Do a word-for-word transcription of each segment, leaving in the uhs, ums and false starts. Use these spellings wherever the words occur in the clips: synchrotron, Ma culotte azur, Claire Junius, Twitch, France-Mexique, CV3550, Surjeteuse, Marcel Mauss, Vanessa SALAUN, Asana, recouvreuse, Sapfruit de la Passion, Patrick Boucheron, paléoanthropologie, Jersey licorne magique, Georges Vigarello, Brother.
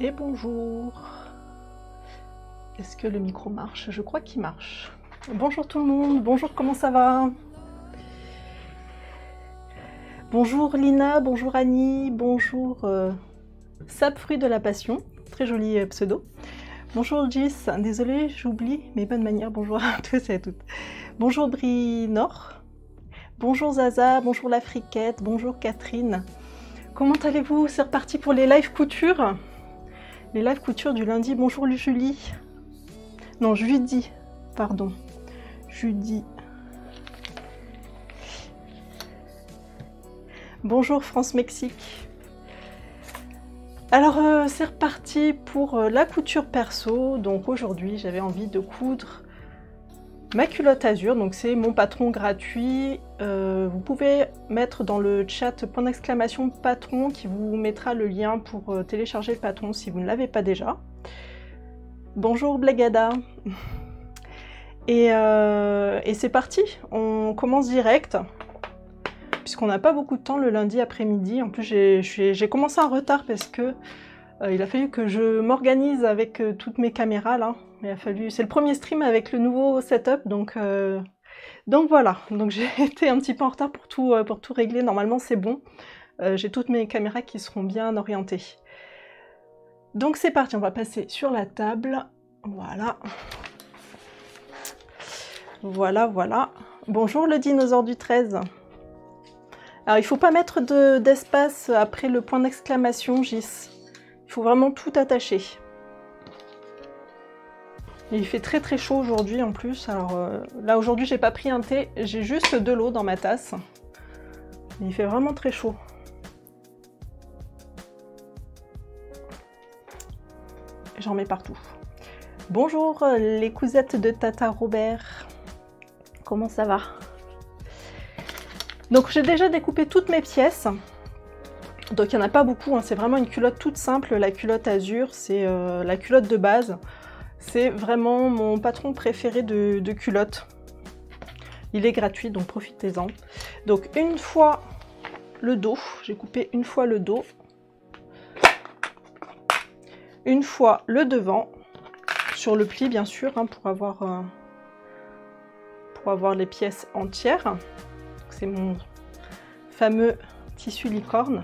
Et bonjour. Est-ce que le micro marche? Je crois qu'il marche. Bonjour tout le monde, bonjour, comment ça va? Bonjour Lina, bonjour Annie, bonjour euh, Sapfruit de la Passion, très joli pseudo. Bonjour Gis, désolé j'oublie mes bonnes manières, bonjour à tous et à toutes. Bonjour Brinor, bonjour Zaza, bonjour la Friquette, bonjour Catherine. Comment allez-vous? C'est reparti pour les live couture. Les live couture du lundi. Bonjour Julie. Non, Judy, pardon. Judy. Bonjour France-Mexique. Alors euh, c'est reparti pour euh, la couture perso. Donc aujourd'hui j'avais envie de coudre ma culotte azur. Donc c'est mon patron gratuit. Euh, vous pouvez mettre dans le chat point d'exclamation patron qui vous mettra le lien pour euh, télécharger le patron si vous ne l'avez pas déjà. Bonjour Blagada. Et, euh, et c'est parti, on commence direct. Puisqu'on n'a pas beaucoup de temps le lundi après-midi. En plus, j'ai commencé en retard parce que euh, il a fallu que je m'organise avec euh, toutes mes caméras là. Il a fallu, c'est le premier stream avec le nouveau setup, donc euh, donc voilà. Donc j'ai été un petit peu en retard pour tout euh, pour tout régler. Normalement, c'est bon. Euh, j'ai toutes mes caméras qui seront bien orientées. Donc c'est parti. On va passer sur la table. Voilà. Voilà, voilà. Bonjour le dinosaure du treize. Alors, il ne faut pas mettre d'espace de, après le point d'exclamation, Gis. Il faut vraiment tout attacher. Et il fait très très chaud aujourd'hui en plus. Alors euh, là, aujourd'hui, j'ai pas pris un thé. J'ai juste de l'eau dans ma tasse. Mais il fait vraiment très chaud. J'en mets partout. Bonjour les cousettes de Tata Robert. Comment ça va ? Donc j'ai déjà découpé toutes mes pièces, donc il n'y en a pas beaucoup, hein. C'est vraiment une culotte toute simple, la culotte azur, c'est euh, la culotte de base, c'est vraiment mon patron préféré de, de culotte, il est gratuit donc profitez-en. Donc une fois le dos, j'ai coupé une fois le dos, une fois le devant, sur le pli bien sûr, hein, pour avoir, euh, pour avoir les pièces entières. C'est mon fameux tissu licorne.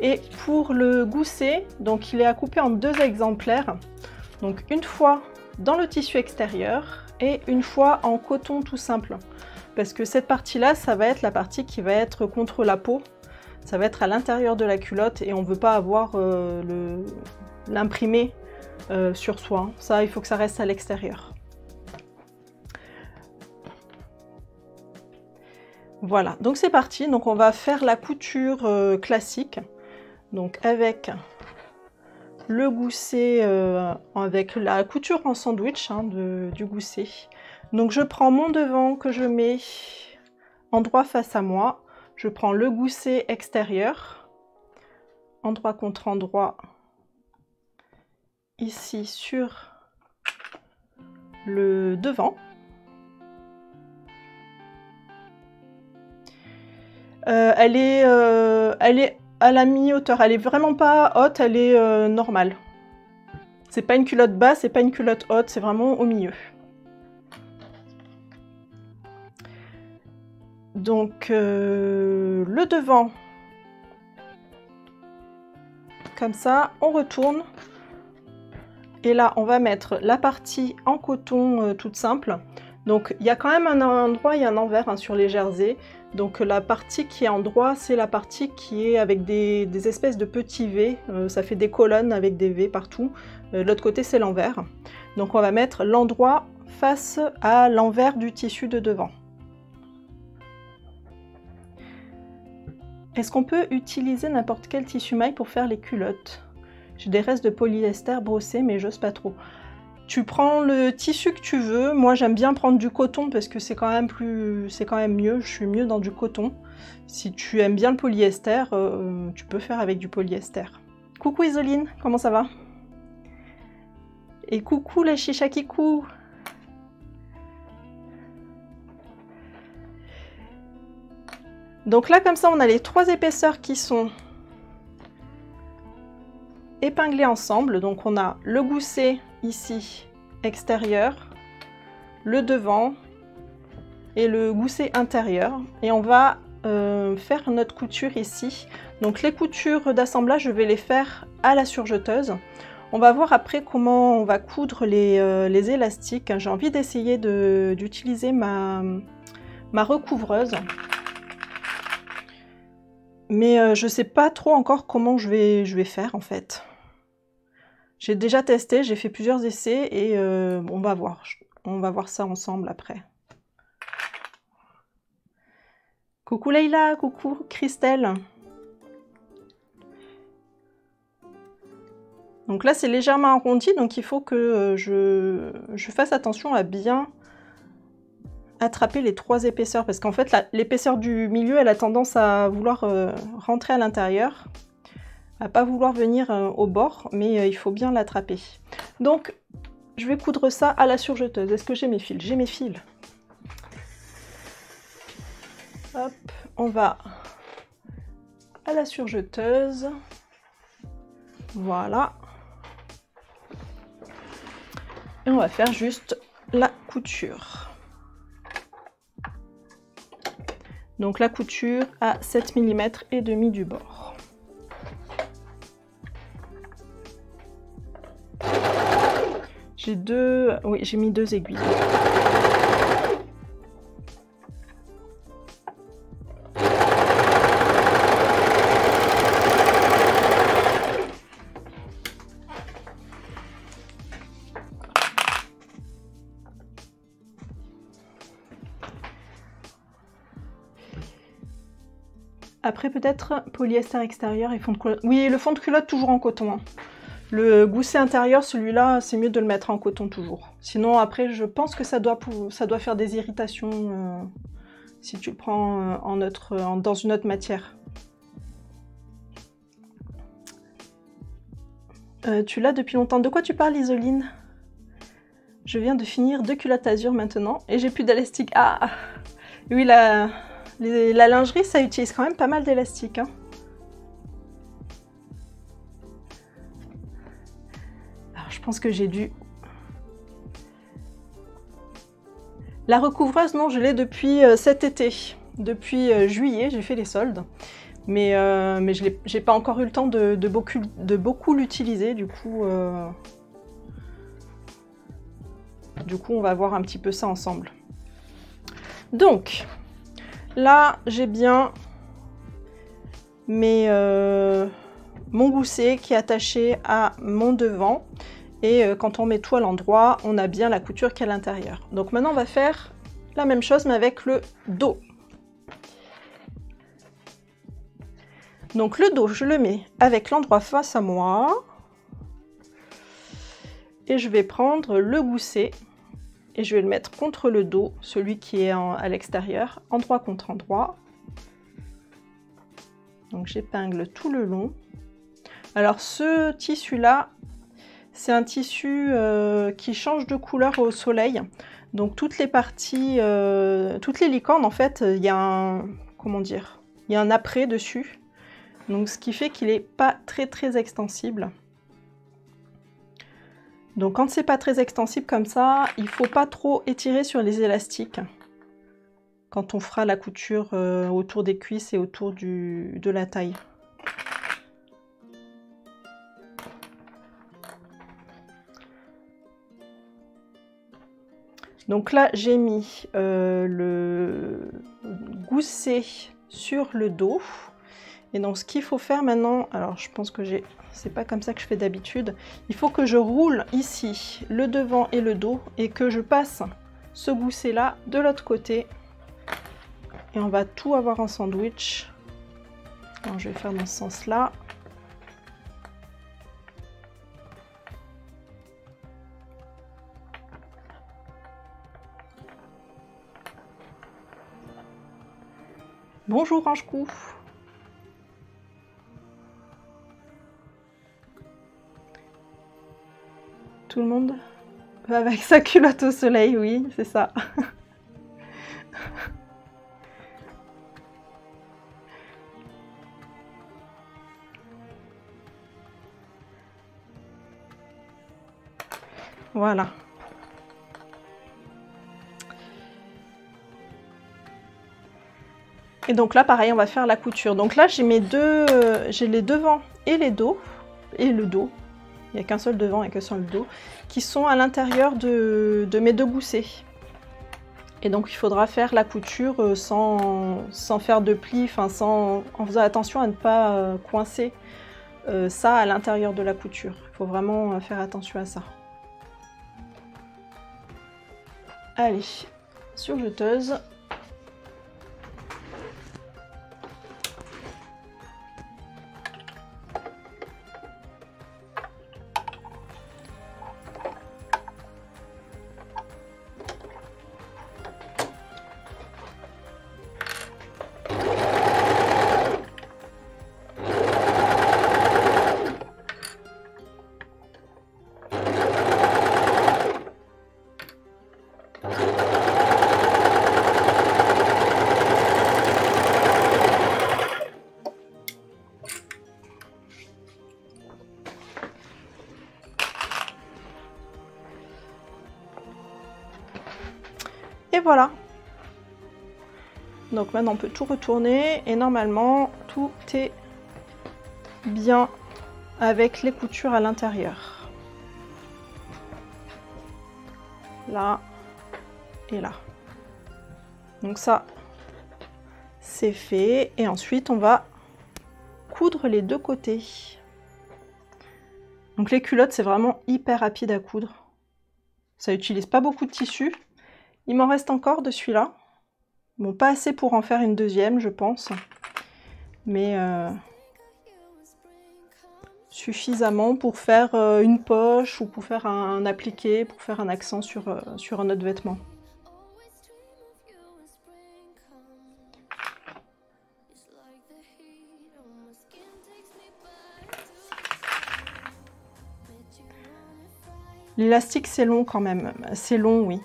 Et pour le gousset, donc il est à couper en deux exemplaires. Donc une fois dans le tissu extérieur et une fois en coton tout simple. Parce que cette partie-là, ça va être la partie qui va être contre la peau. Ça va être à l'intérieur de la culotte et on ne veut pas avoir euh, le l'imprimé euh, sur soi. Ça, il faut que ça reste à l'extérieur. Voilà, donc c'est parti, donc on va faire la couture euh, classique, donc avec le gousset, euh, avec la couture en sandwich hein, de, du gousset. Donc je prends mon devant que je mets en droit face à moi, je prends le gousset extérieur, endroit contre endroit, ici sur le devant. Euh, elle, est, euh, elle est à la mi-hauteur, elle est vraiment pas haute, elle est euh, normale. C'est pas une culotte basse, c'est pas une culotte haute, c'est vraiment au milieu. Donc euh, le devant, comme ça, on retourne. Et là, on va mettre la partie en coton euh, toute simple. Donc il y a quand même un endroit, il y a un envers hein, sur les jerseys. Donc la partie qui est en droit, c'est la partie qui est avec des, des espèces de petits V. Euh, ça fait des colonnes avec des V partout. Euh, l'autre côté, c'est l'envers. Donc on va mettre l'endroit face à l'envers du tissu de devant. Est-ce qu'on peut utiliser n'importe quel tissu maille pour faire les culottes? J'ai des restes de polyester brossé, mais j'ose pas trop. Tu prends le tissu que tu veux. Moi, j'aime bien prendre du coton parce que c'est quand même plus, c'est quand même mieux. Je suis mieux dans du coton. Si tu aimes bien le polyester, euh, tu peux faire avec du polyester. Coucou Isoline, comment ça va? Et coucou la chicha kikou. Donc là, comme ça, on a les trois épaisseurs qui sont épinglés ensemble. Donc on a le gousset ici extérieur, le devant et le gousset intérieur, et on va euh, faire notre couture ici. Donc les coutures d'assemblage, je vais les faire à la surjeteuse. On va voir après comment on va coudre les, euh, les élastiques. J'ai envie d'essayer de, d'utiliser ma, ma recouvreuse, mais euh, je sais pas trop encore comment je vais, je vais faire en fait. J'ai déjà testé, j'ai fait plusieurs essais et euh, on va voir. On va voir ça ensemble après. Coucou Leïla, coucou Christelle. Donc là c'est légèrement arrondi, donc il faut que je, je fasse attention à bien attraper les trois épaisseurs, parce qu'en fait l'épaisseur du milieu elle a tendance à vouloir euh, rentrer à l'intérieur, à pas vouloir venir euh, au bord, mais euh, il faut bien l'attraper. Donc je vais coudre ça à la surjeteuse. Est-ce que j'ai mes fils? J'ai mes fils. Hop, on va à la surjeteuse. Voilà. Et on va faire juste la couture. Donc la couture à sept millimètres et demi du bord. J'ai deux... Oui, j'ai mis deux aiguilles. Après peut-être polyester extérieur et fond de culotte. Oui, le fond de culotte toujours en coton. Hein. Le gousset intérieur, celui-là, c'est mieux de le mettre en coton toujours. Sinon après, je pense que ça doit, ça doit faire des irritations euh, si tu le prends euh, en autre, euh, dans une autre matière. Euh, tu l'as depuis longtemps. De quoi tu parles, Isoline? Je viens de finir deux culottes azur maintenant et j'ai plus d'élastique. Ah oui, la, les, la lingerie, ça utilise quand même pas mal d'élastique. Hein. Je pense que j'ai dû... La recouvreuse, non, je l'ai depuis euh, cet été. Depuis euh, juillet, j'ai fait les soldes. Mais, euh, mais je n'ai pas encore eu le temps de, de beaucoup, de beaucoup l'utiliser. Du coup, euh... du coup, on va voir un petit peu ça ensemble. Donc, là, j'ai bien mes, euh, mon gousset qui est attaché à mon devant. Et quand on met tout à l'endroit, on a bien la couture qui est à l'intérieur. Donc maintenant, on va faire la même chose, mais avec le dos. Donc le dos, je le mets avec l'endroit face à moi. Et je vais prendre le gousset et je vais le mettre contre le dos, celui qui est en, à l'extérieur, endroit contre endroit. Donc j'épingle tout le long. Alors ce tissu-là, c'est un tissu euh, qui change de couleur au soleil. Donc toutes les parties, euh, toutes les licornes en fait, il y a un, comment dire, il y a un après dessus. Donc ce qui fait qu'il n'est pas très très extensible. Donc quand c'est pas très extensible comme ça, il faut pas trop étirer sur les élastiques. Quand on fera la couture euh, autour des cuisses et autour du, de la taille. Donc là, j'ai mis euh, le gousset sur le dos. Et donc, ce qu'il faut faire maintenant, alors je pense que j'ai, c'est pas comme ça que je fais d'habitude. Il faut que je roule ici le devant et le dos et que je passe ce gousset-là de l'autre côté. Et on va tout avoir en sandwich. Alors, je vais faire dans ce sens-là. Bonjour Ange-Coup. Tout le monde va avec sa culotte au soleil, oui, c'est ça. Voilà. Et donc là, pareil, on va faire la couture. Donc là, j'ai mes deux, euh, j'ai les devants et les dos, et le dos. Il n'y a qu'un seul devant et qu'un seul dos, qui sont à l'intérieur de, de mes deux goussets. Et donc, il faudra faire la couture sans, sans faire de plis, enfin, sans, en faisant attention à ne pas coincer euh, ça à l'intérieur de la couture. Il faut vraiment faire attention à ça. Allez, surjeteuse. Voilà, donc maintenant on peut tout retourner et normalement tout est bien avec les coutures à l'intérieur, là et là. Donc ça c'est fait et ensuite on va coudre les deux côtés. Donc les culottes c'est vraiment hyper rapide à coudre, ça n'utilise pas beaucoup de tissu. Il m'en reste encore de celui-là. Bon, pas assez pour en faire une deuxième, je pense. Mais euh, suffisamment pour faire euh, une poche ou pour faire un, un appliqué, pour faire un accent sur, euh, sur un autre vêtement. L'élastique, c'est long quand même. C'est long, oui.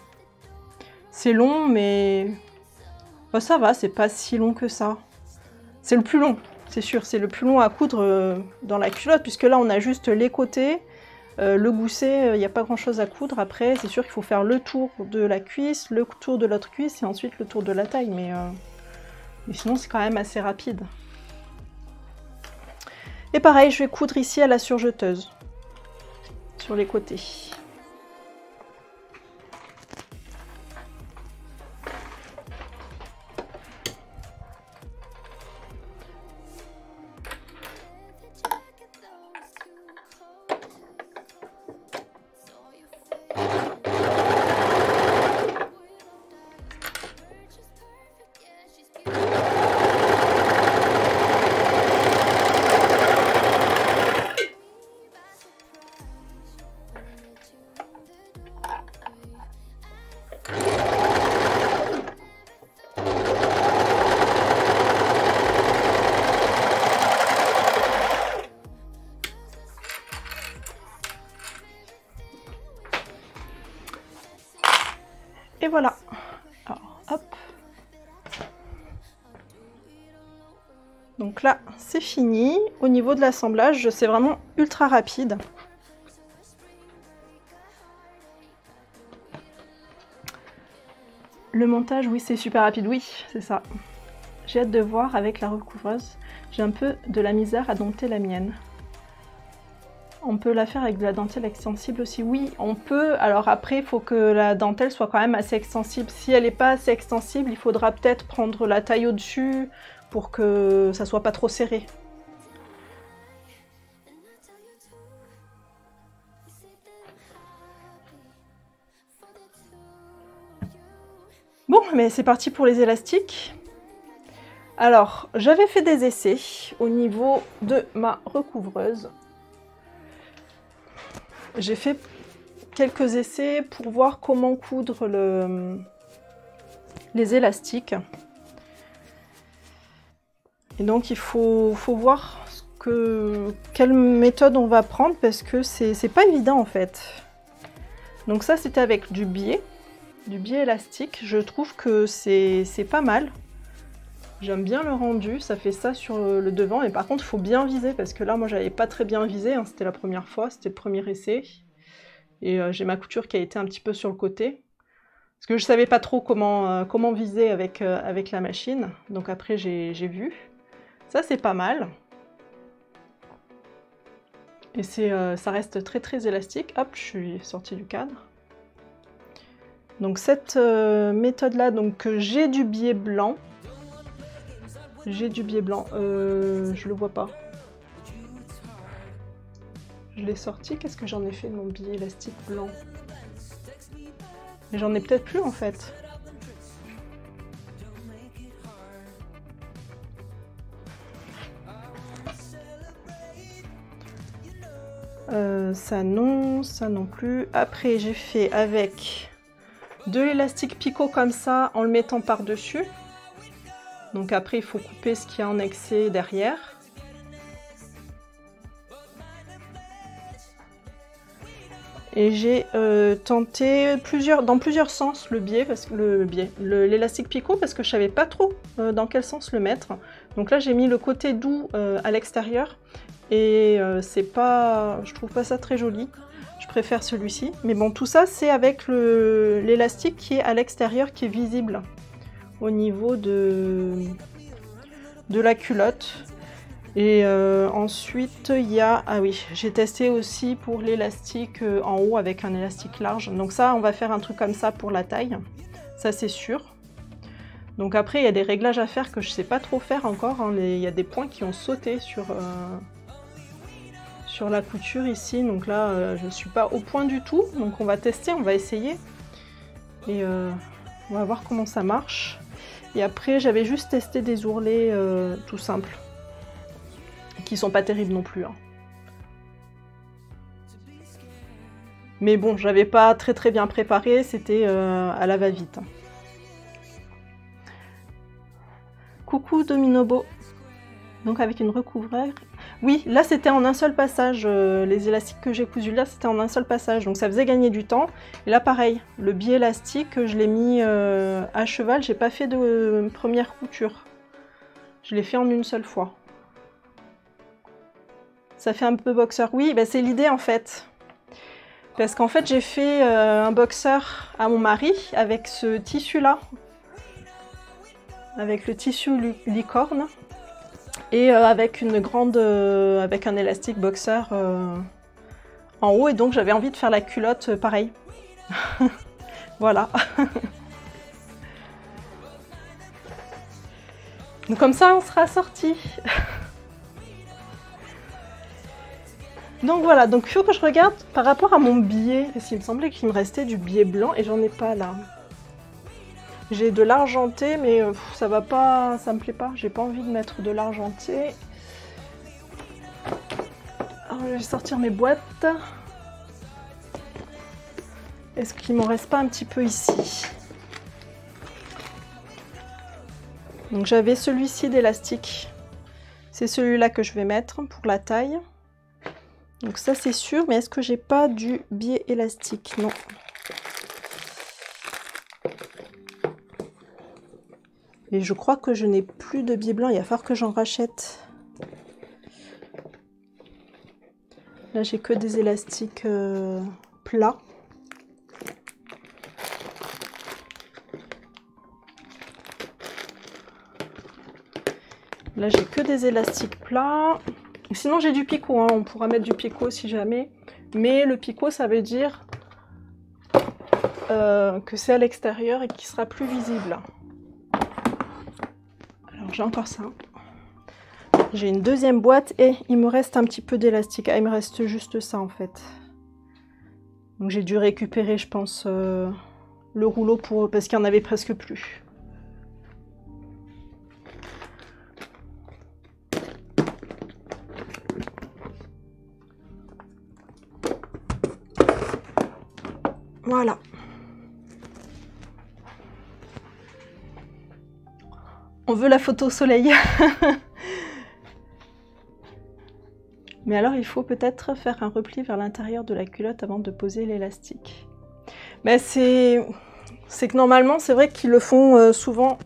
C'est long, mais ben, ça va, c'est pas si long que ça. C'est le plus long, c'est sûr, c'est le plus long à coudre dans la culotte, puisque là on a juste les côtés, euh, le gousset, il n'y a pas grand chose à coudre. Après, c'est sûr qu'il faut faire le tour de la cuisse, le tour de l'autre cuisse, et ensuite le tour de la taille, mais, euh... mais sinon c'est quand même assez rapide. Et pareil, je vais coudre ici à la surjeteuse, sur les côtés. Et voilà. Alors, hop. Donc là, c'est fini. Au niveau de l'assemblage, c'est vraiment ultra rapide. Le montage, oui, c'est super rapide. Oui, c'est ça. J'ai hâte de voir avec la recouvreuse. J'ai un peu de la misère à dompter la mienne. On peut la faire avec de la dentelle extensible aussi. Oui, on peut. Alors après, il faut que la dentelle soit quand même assez extensible. Si elle n'est pas assez extensible, il faudra peut-être prendre la taille au-dessus pour que ça soit pas trop serré. Bon, mais c'est parti pour les élastiques. Alors, j'avais fait des essais au niveau de ma recouvreuse. J'ai fait quelques essais pour voir comment coudre le, les élastiques. Et donc il faut, faut voir ce que, quelle méthode on va prendre parce que c'est pas évident en fait. Donc ça c'était avec du biais, du biais élastique. Je trouve que c'est pas mal. J'aime bien le rendu, ça fait ça sur le devant, mais par contre il faut bien viser parce que là moi j'avais pas très bien visé, hein. C'était la première fois, c'était le premier essai. et euh, j'ai ma couture qui a été un petit peu sur le côté parce que je savais pas trop comment, euh, comment viser avec, euh, avec la machine. Donc après j'ai vu, ça c'est pas mal et c'est euh, ça reste très très élastique. Hop, je suis sortie du cadre. Donc cette euh, méthode là, donc j'ai du biais blanc, j'ai du biais blanc, euh, je le vois pas. Je l'ai sorti, qu'est-ce que j'en ai fait de mon billet élastique blanc? Mais j'en ai peut-être plus en fait. Euh, ça non, ça non plus. Après j'ai fait avec de l'élastique picot comme ça en le mettant par-dessus. Donc après il faut couper ce qu'il y a en excès derrière. Et j'ai euh, tenté plusieurs, dans plusieurs sens le biais, parce que le biais, l'élastique picot, parce que je savais pas trop euh, dans quel sens le mettre. Donc là j'ai mis le côté doux euh, à l'extérieur et euh, c'est pas, je trouve pas ça très joli. Je préfère celui-ci. Mais bon, tout ça c'est avec l'élastique qui est à l'extérieur, qui est visible au niveau de de la culotte. Et euh, ensuite il y a, ah oui, j'ai testé aussi pour l'élastique euh, en haut avec un élastique large. Donc ça on va faire un truc comme ça pour la taille, ça c'est sûr. Donc après il y a des réglages à faire que je sais pas trop faire encore, hein. Les, il y a des points qui ont sauté sur, euh, sur la couture ici. Donc là euh, je ne suis pas au point du tout, donc on va tester, on va essayer. Et euh, on va voir comment ça marche. Et après j'avais juste testé des ourlets euh, tout simples, qui sont pas terribles non plus, hein. Mais bon, j'avais pas très très bien préparé, c'était euh, à la va-vite. Coucou Dominobo. Donc avec une recouvreuse. Oui, là c'était en un seul passage, euh, les élastiques que j'ai cousus là c'était en un seul passage, donc ça faisait gagner du temps. Et là pareil, le biais élastique je l'ai mis euh, à cheval, j'ai pas fait de euh, première couture, je l'ai fait en une seule fois. Ça fait un peu boxeur. Oui, ben c'est l'idée en fait. Parce qu'en fait, j'ai fait euh, un boxeur à mon mari avec ce tissu-là. Avec le tissu li licorne. Et euh, avec une grande... Euh, avec un élastique boxeur euh, en haut. Et donc, j'avais envie de faire la culotte euh, pareil. Voilà. Donc comme ça, on sera sorti. Donc voilà, donc il faut que je regarde par rapport à mon billet, parce qu'il me semblait qu'il me restait du billet blanc et j'en ai pas là. J'ai de l'argenté, mais pff, ça va pas, ça me plaît pas, j'ai pas envie de mettre de l'argenté. Alors je vais sortir mes boîtes. Est-ce qu'il m'en reste pas un petit peu ici? Donc j'avais celui-ci d'élastique, c'est celui-là que je vais mettre pour la taille. Donc ça c'est sûr, mais est-ce que j'ai pas du biais élastique? Non. Et je crois que je n'ai plus de biais blanc, il va falloir que j'en rachète. Là j'ai que des élastiques euh, plats. Là j'ai que des élastiques plats. Sinon j'ai du picot, hein. On pourra mettre du picot si jamais, mais le picot ça veut dire euh, que c'est à l'extérieur et qu'il sera plus visible. Alors j'ai encore ça, j'ai une deuxième boîte et il me reste un petit peu d'élastique. Ah, il me reste juste ça en fait, donc j'ai dû récupérer je pense euh, le rouleau pour, parce qu'il n'y en avait presque plus. Voilà. On veut la photo au soleil. Mais alors, il faut peut-être faire un repli vers l'intérieur de la culotte avant de poser l'élastique. Mais c'est c'est que normalement, c'est vrai qu'ils le font souvent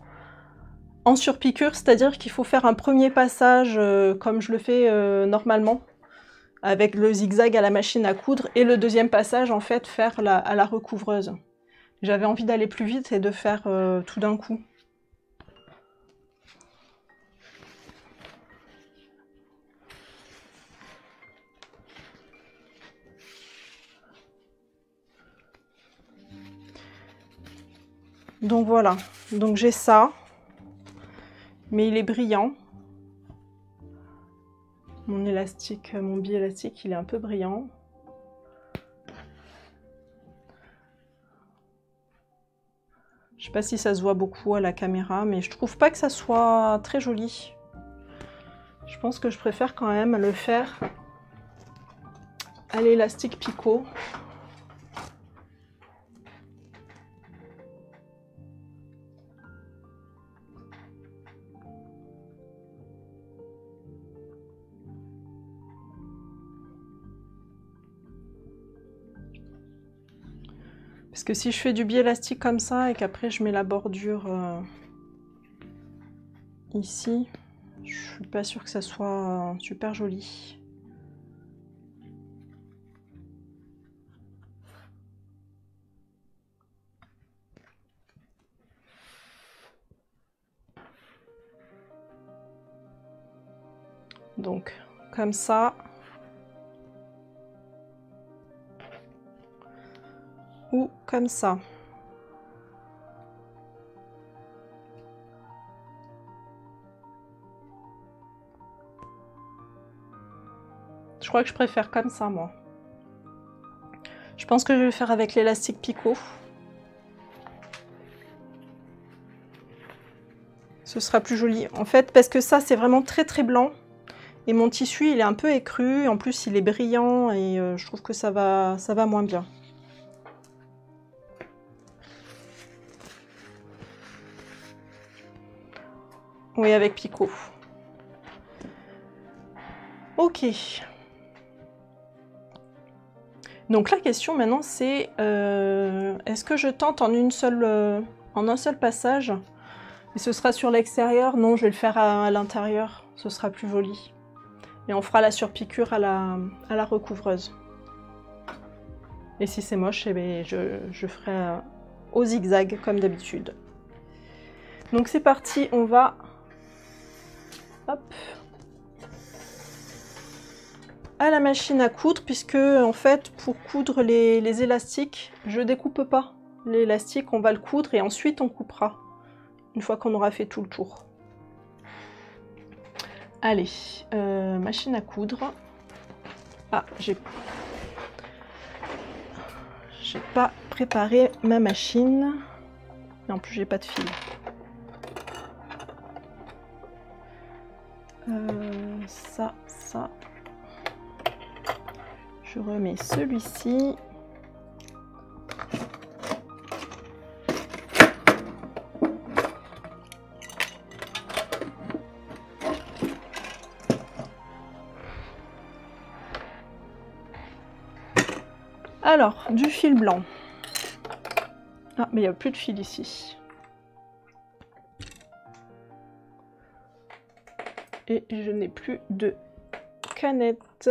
en surpiqûre, c'est-à-dire qu'il faut faire un premier passage euh, comme je le fais euh, normalement. avec le zigzag à la machine à coudre, et le deuxième passage, en fait, faire la, à la recouvreuse. J'avais envie d'aller plus vite et de faire euh, tout d'un coup. Donc voilà, donc j'ai ça, mais il est brillant. Mon élastique, mon bi-élastique, il est un peu brillant. Je sais pas si ça se voit beaucoup à la caméra, mais je trouve pas que ça soit très joli. Je pense que je préfère quand même le faire à l'élastique picot. Parce que si je fais du bi-élastique comme ça et qu'après je mets la bordure euh, ici, je suis pas sûre que ça soit euh, super joli. Donc comme ça. Ou comme ça. Je crois que je préfère comme ça, moi. Je pense que je vais faire avec l'élastique picot. Ce sera plus joli, en fait, parce que ça, c'est vraiment très très blanc. Et mon tissu, il est un peu écru. En plus, il est brillant et euh, je trouve que ça va, ça va moins bien. Oui, avec picot. Ok. Donc la question maintenant, c'est euh, est-ce que je tente en une seule, euh, en un seul passage? Et ce sera sur l'extérieur? Non, je vais le faire à, à l'intérieur. Ce sera plus joli. Et on fera la surpiqûre à la, à la recouvreuse. Et si c'est moche, eh bien, je, je ferai au zigzag comme d'habitude. Donc c'est parti, on va... Hop. À la machine à coudre, puisque en fait pour coudre les, les élastiques, je découpe pas l'élastique, on va le coudre et ensuite on coupera une fois qu'on aura fait tout le tour. Allez, euh, machine à coudre. Ah, j'ai j'ai pas préparé ma machine et en plus j'ai pas de fil. Euh, ça, ça. Je remets celui-ci. Alors, du fil blanc. Ah, mais il n'y a plus de fil ici. Et je n'ai plus de canette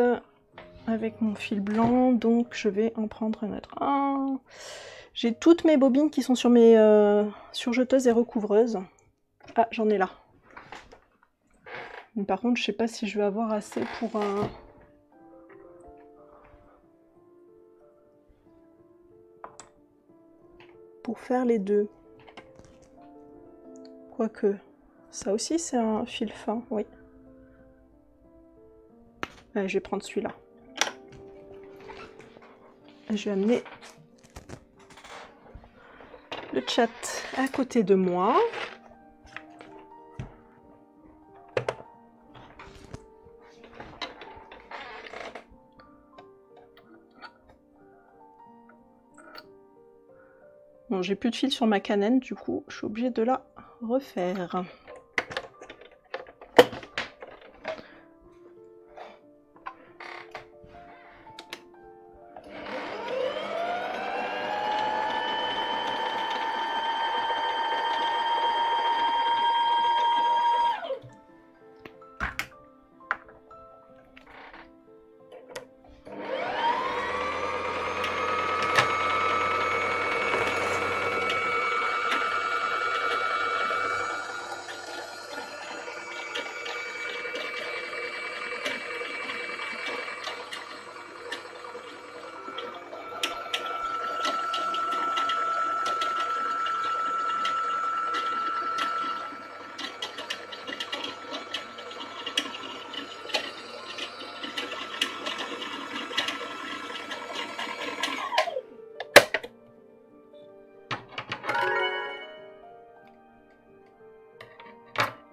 avec mon fil blanc, donc je vais en prendre un autre. Ah, j'ai toutes mes bobines qui sont sur mes euh, surjeteuses et recouvreuses. Ah, j'en ai là. Mais par contre, je sais pas si je vais avoir assez pour un... pour faire les deux. Quoique, ça aussi c'est un fil fin, oui. Allez, je vais prendre celui-là. Je vais amener le chat à côté de moi. Bon, j'ai plus de fil sur ma canette, du coup, je suis obligée de la refaire.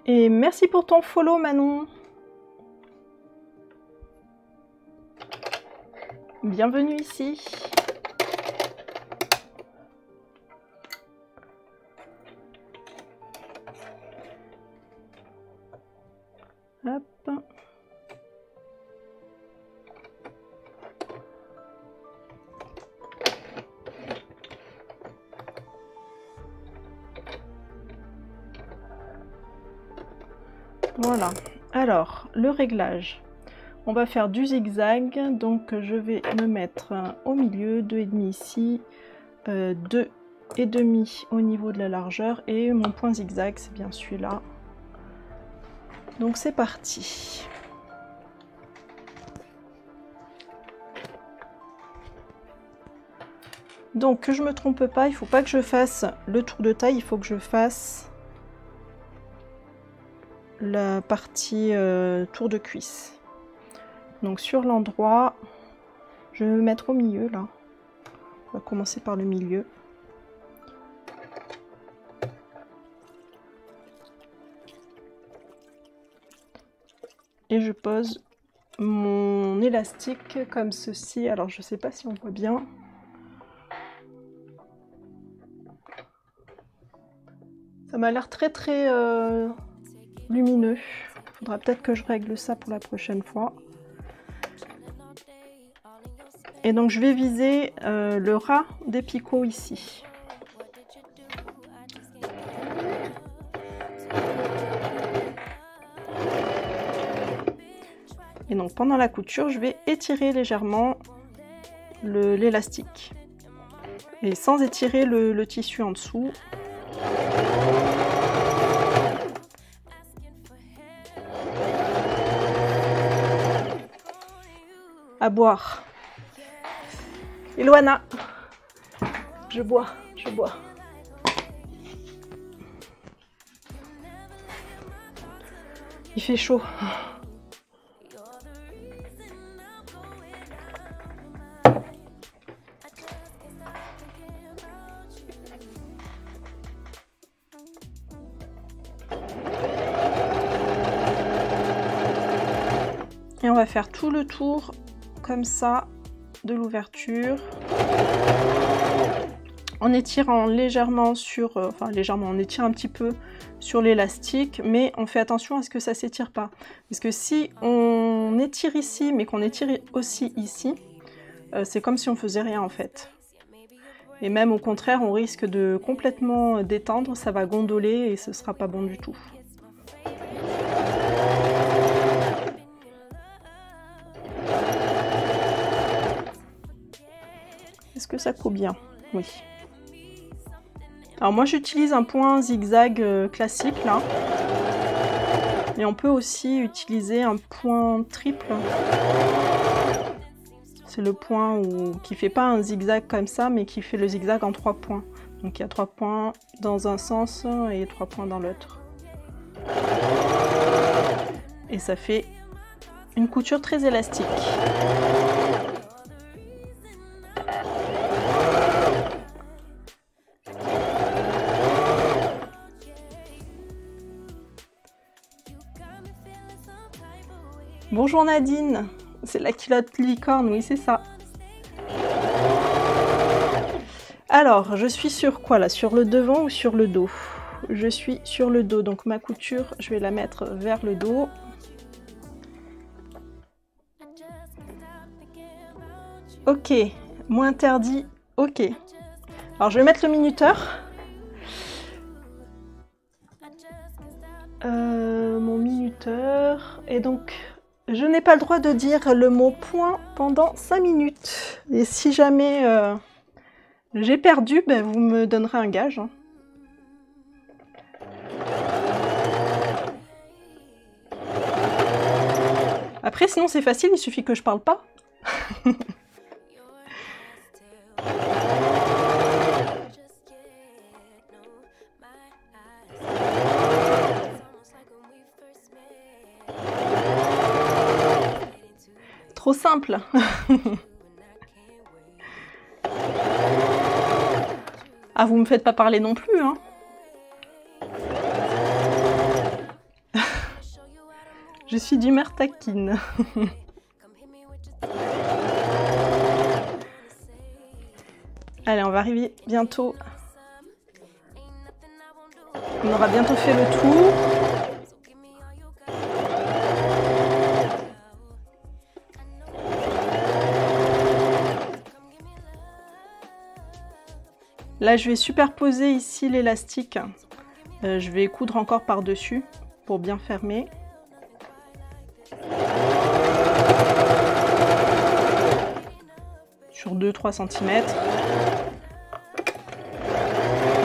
Et merci pour ton follow, Manon. Bienvenue ici. Hop. Voilà. Alors, le réglage. On va faire du zigzag, donc je vais me mettre au milieu, deux virgule cinq ici, euh, deux virgule cinq au niveau de la largeur, et mon point zigzag c'est bien celui-là. Donc c'est parti. Donc que je me trompe pas, il faut pas que je fasse le tour de taille, il faut que je fasse la partie euh, tour de cuisse. Donc sur l'endroit, je vais me mettre au milieu là. On va commencer par le milieu. Et je pose mon élastique comme ceci. Alors je ne sais pas si on voit bien. Ça m'a l'air très très euh, lumineux. Il faudra peut-être que je règle ça pour la prochaine fois. Et donc je vais viser euh, le ras des picots ici. Et donc pendant la couture, je vais étirer légèrement l'élastique. Et sans étirer le, le tissu en dessous. À boire. Eloana, je bois, je bois. Il fait chaud. Et on va faire tout le tour comme ça de l'ouverture en étirant légèrement sur euh, enfin légèrement on étire un petit peu sur l'élastique, mais on fait attention à ce que ça s'étire pas, parce que si on étire ici mais qu'on étire aussi ici, euh, c'est comme si on faisait rien en fait, et même au contraire on risque de complètement détendre, ça va gondoler et ce sera pas bon du tout. Est-ce que ça coupe bien? Oui. Alors moi j'utilise un point zigzag classique là. Et on peut aussi utiliser un point triple. C'est le point où... qui fait pas un zigzag comme ça, mais qui fait le zigzag en trois points. Donc il y a trois points dans un sens et trois points dans l'autre. Et ça fait une couture très élastique. Bonjour Nadine, c'est la culotte licorne, oui c'est ça. Alors, je suis sur quoi là? Sur le devant ou sur le dos? Je suis sur le dos, donc ma couture, je vais la mettre vers le dos. Ok, moins interdit, ok. Alors je vais mettre le minuteur. Euh, mon minuteur, et donc... Je n'ai pas le droit de dire le mot point pendant cinq minutes. Et si jamais euh, j'ai perdu, ben vous me donnerez un gage. Hein. Après, sinon c'est facile, il suffit que je parle pas. Simple. Ah, vous me faites pas parler non plus, hein. Je suis d'humeur taquine. Allez, on va arriver bientôt. On aura bientôt fait le tour. Là, je vais superposer ici l'élastique. Euh, je vais coudre encore par-dessus pour bien fermer. Sur deux à trois centimètres.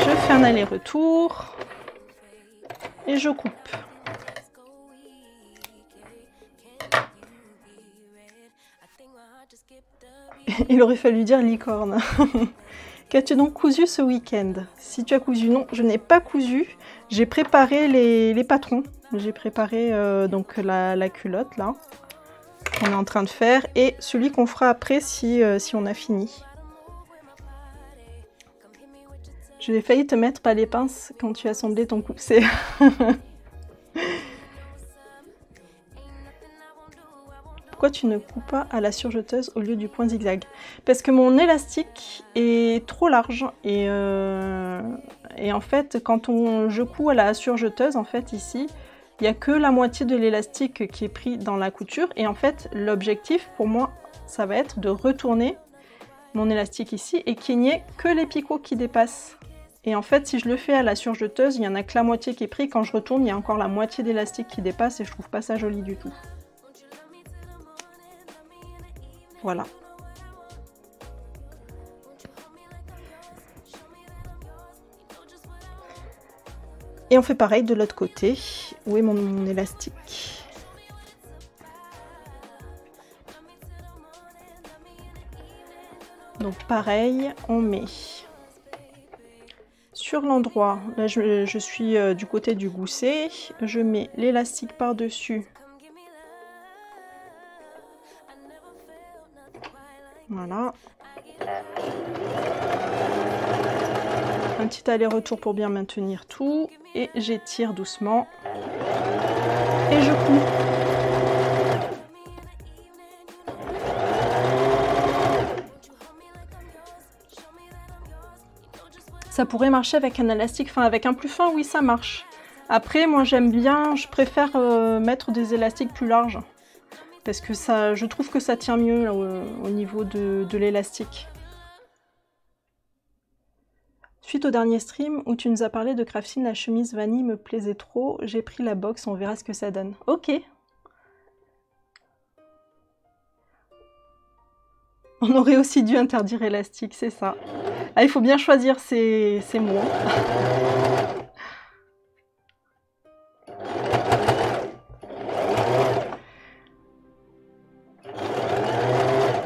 Je fais un aller-retour. Et je coupe. Il aurait fallu dire licorne. Qu'as-tu donc cousu ce week-end? Si tu as cousu, non, je n'ai pas cousu. J'ai préparé les, les patrons. J'ai préparé euh, donc la, la culotte là qu'on est en train de faire et celui qu'on fera après si, euh, si on a fini. Je vais failli te mettre pas les pinces quand tu as assemblé ton cou. C'est... Pourquoi tu ne coupes pas à la surjeteuse au lieu du point zigzag? Parce que mon élastique est trop large et, euh, et en fait quand on, je couds à la surjeteuse, en fait ici il n'y a que la moitié de l'élastique qui est pris dans la couture et en fait l'objectif pour moi ça va être de retourner mon élastique ici et qu'il n'y ait que les picots qui dépassent. Et en fait si je le fais à la surjeteuse il n'y en a que la moitié qui est pris, quand je retourne il y a encore la moitié d'élastique qui dépasse et je trouve pas ça joli du tout. Voilà. Et on fait pareil de l'autre côté. Où est mon, mon élastique? Donc pareil, on met sur l'endroit, là je, je suis du côté du gousset, je mets l'élastique par-dessus. Voilà. Un petit aller-retour pour bien maintenir tout. Et j'étire doucement. Et je couds. Ça pourrait marcher avec un élastique, enfin avec un plus fin, oui ça marche. Après moi j'aime bien, je préfère euh, mettre des élastiques plus larges. Parce que ça, je trouve que ça tient mieux là, au, au niveau de, de l'élastique. Suite au dernier stream où tu nous as parlé de crafting, la chemise vanille me plaisait trop. J'ai pris la box, on verra ce que ça donne. Ok. On aurait aussi dû interdire élastique, c'est ça. Ah, il faut bien choisir ces, ces mots.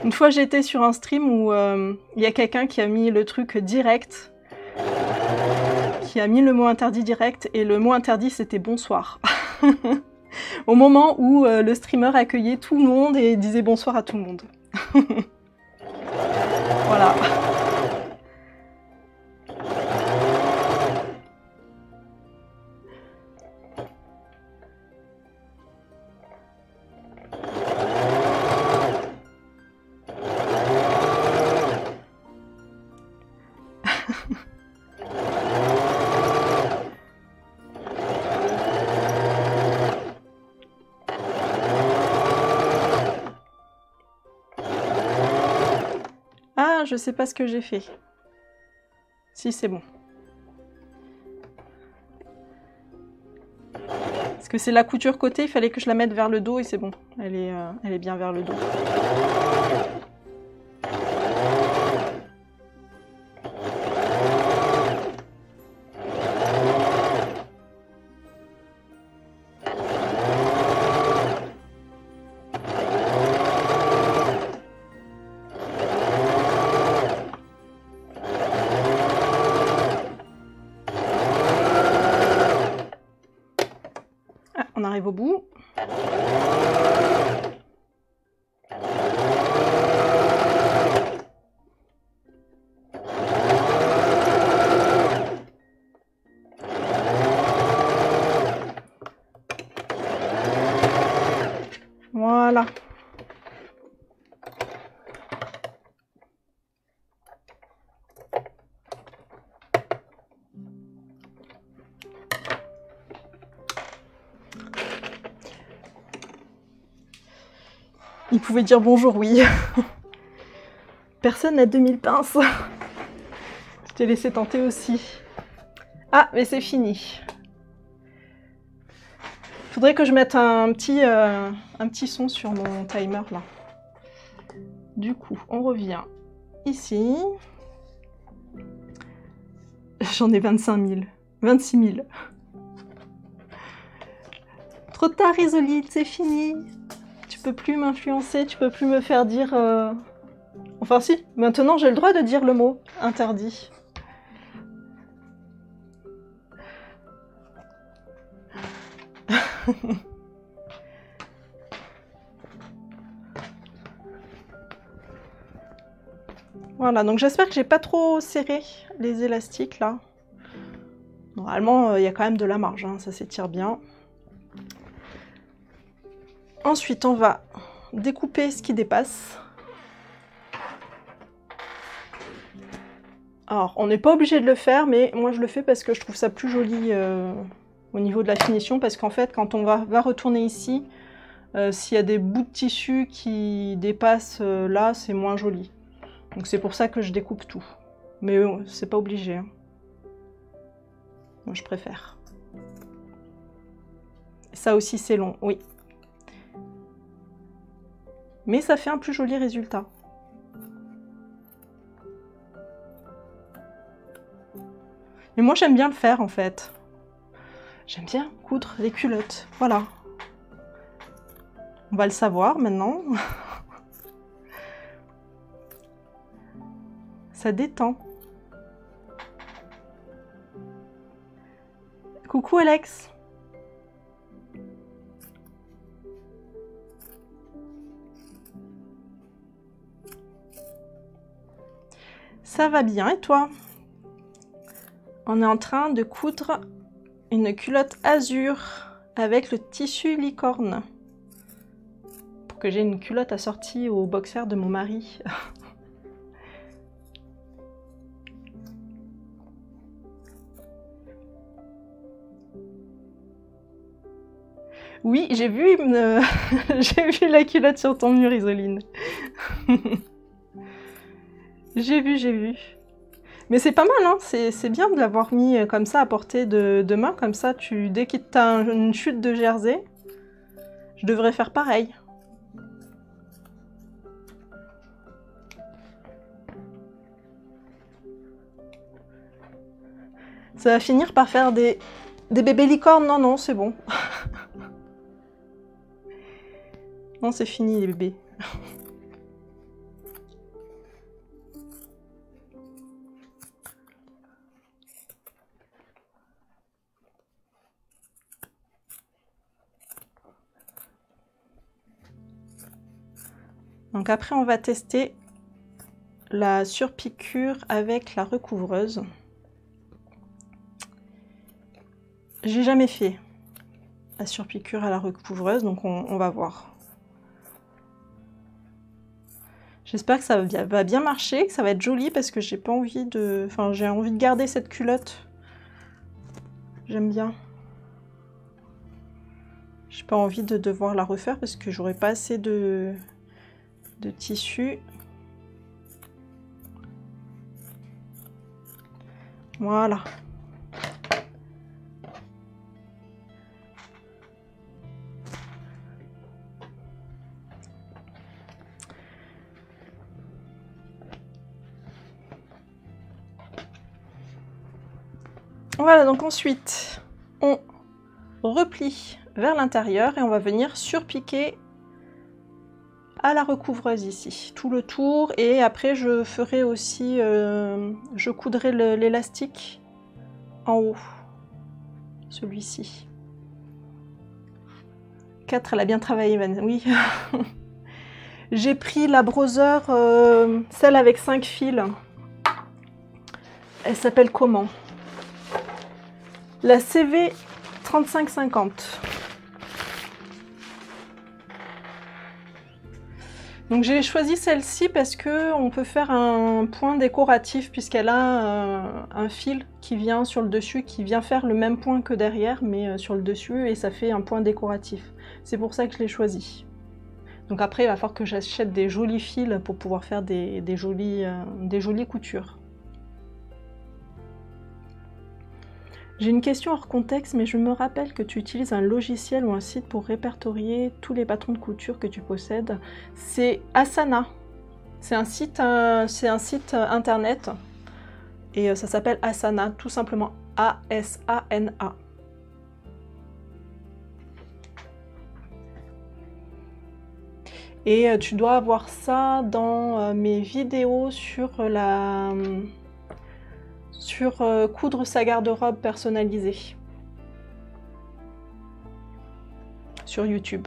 Une fois j'étais sur un stream où il euh, y a quelqu'un qui a mis le truc direct, qui a mis le mot interdit direct, et le mot interdit c'était bonsoir. Au moment où euh, le streamer accueillait tout le monde et disait bonsoir à tout le monde. Voilà. Je sais pas ce que j'ai fait. Si, c'est bon. Parce que c'est la couture côté, il fallait que je la mette vers le dos et c'est bon. Elle est, euh, elle est bien vers le dos. Au bout. il pouvait dire bonjour, oui. Personne n'a deux mille pinces. Je t'ai laissé tenter aussi. Ah, mais c'est fini. Faudrait que je mette un petit, euh, un petit son sur mon timer là. Du coup, on revient ici. J'en ai vingt-cinq mille. vingt-six mille. Trop tard, Isolde, c'est fini. Tu peux plus m'influencer, tu peux plus me faire dire... Euh... Enfin si, maintenant j'ai le droit de dire le mot interdit. Voilà, donc j'espère que j'ai pas trop serré les élastiques là. Normalement, euh, y a quand même de la marge, hein, ça s'étire bien. Ensuite, on va découper ce qui dépasse. Alors, on n'est pas obligé de le faire, mais moi je le fais parce que je trouve ça plus joli euh, au niveau de la finition. Parce qu'en fait, quand on va, va retourner ici, euh, s'il y a des bouts de tissu qui dépassent euh, là, c'est moins joli. Donc c'est pour ça que je découpe tout. Mais euh, c'est pas obligé, hein. Moi je préfère. Ça aussi c'est long, oui. Mais ça fait un plus joli résultat. Mais moi j'aime bien le faire en fait. J'aime bien coudre des culottes, voilà. On va le savoir maintenant. Ça détend. Coucou Alex. Ça va bien et toi? On est en train de coudre une culotte azur avec le tissu licorne. Pour que j'ai une culotte assortie au boxer de mon mari. Oui, j'ai vu, une... j'ai vu la culotte sur ton mur, Isoline. J'ai vu, j'ai vu. Mais c'est pas mal, hein, c'est bien de l'avoir mis comme ça, à portée de, de main, comme ça, tu, dès que tu as une chute de jersey, je devrais faire pareil. Ça va finir par faire des, des bébés licornes, non, non, c'est bon. Non, c'est fini les bébés. Donc après on va tester la surpiqûre avec la recouvreuse. J'ai jamais fait la surpiqûre à la recouvreuse, donc on, on va voir. J'espère que ça va bien marcher, que ça va être joli parce que j'ai pas envie de... Enfin, j'ai envie de garder cette culotte. J'aime bien. J'ai pas envie de devoir la refaire parce que j'aurais pas assez de... de tissu. Voilà. Voilà, donc ensuite on replie vers l'intérieur et on va venir surpiquer à la recouvreuse ici, tout le tour, et après je ferai aussi, euh, je coudrai l'élastique en haut, celui-ci. quatre, elle a bien travaillé, Van, oui. J'ai pris la brother, euh, celle avec cinq fils. Elle s'appelle comment? La C V trente-cinq cinquante. Donc j'ai choisi celle-ci parce que on peut faire un point décoratif puisqu'elle a un fil qui vient sur le dessus, qui vient faire le même point que derrière mais sur le dessus, et ça fait un point décoratif. C'est pour ça que je l'ai choisi. Donc après, il va falloir que j'achète des jolis fils pour pouvoir faire des, des, jolies, euh, des jolies coutures. J'ai une question hors contexte, mais je me rappelle que tu utilises un logiciel ou un site pour répertorier tous les patrons de couture que tu possèdes. C'est Asana. C'est un site, euh, c'est un site internet et ça s'appelle Asana, tout simplement A S A N A. Et tu dois avoir ça dans mes vidéos sur la sur coudre sa garde-robe personnalisée sur YouTube.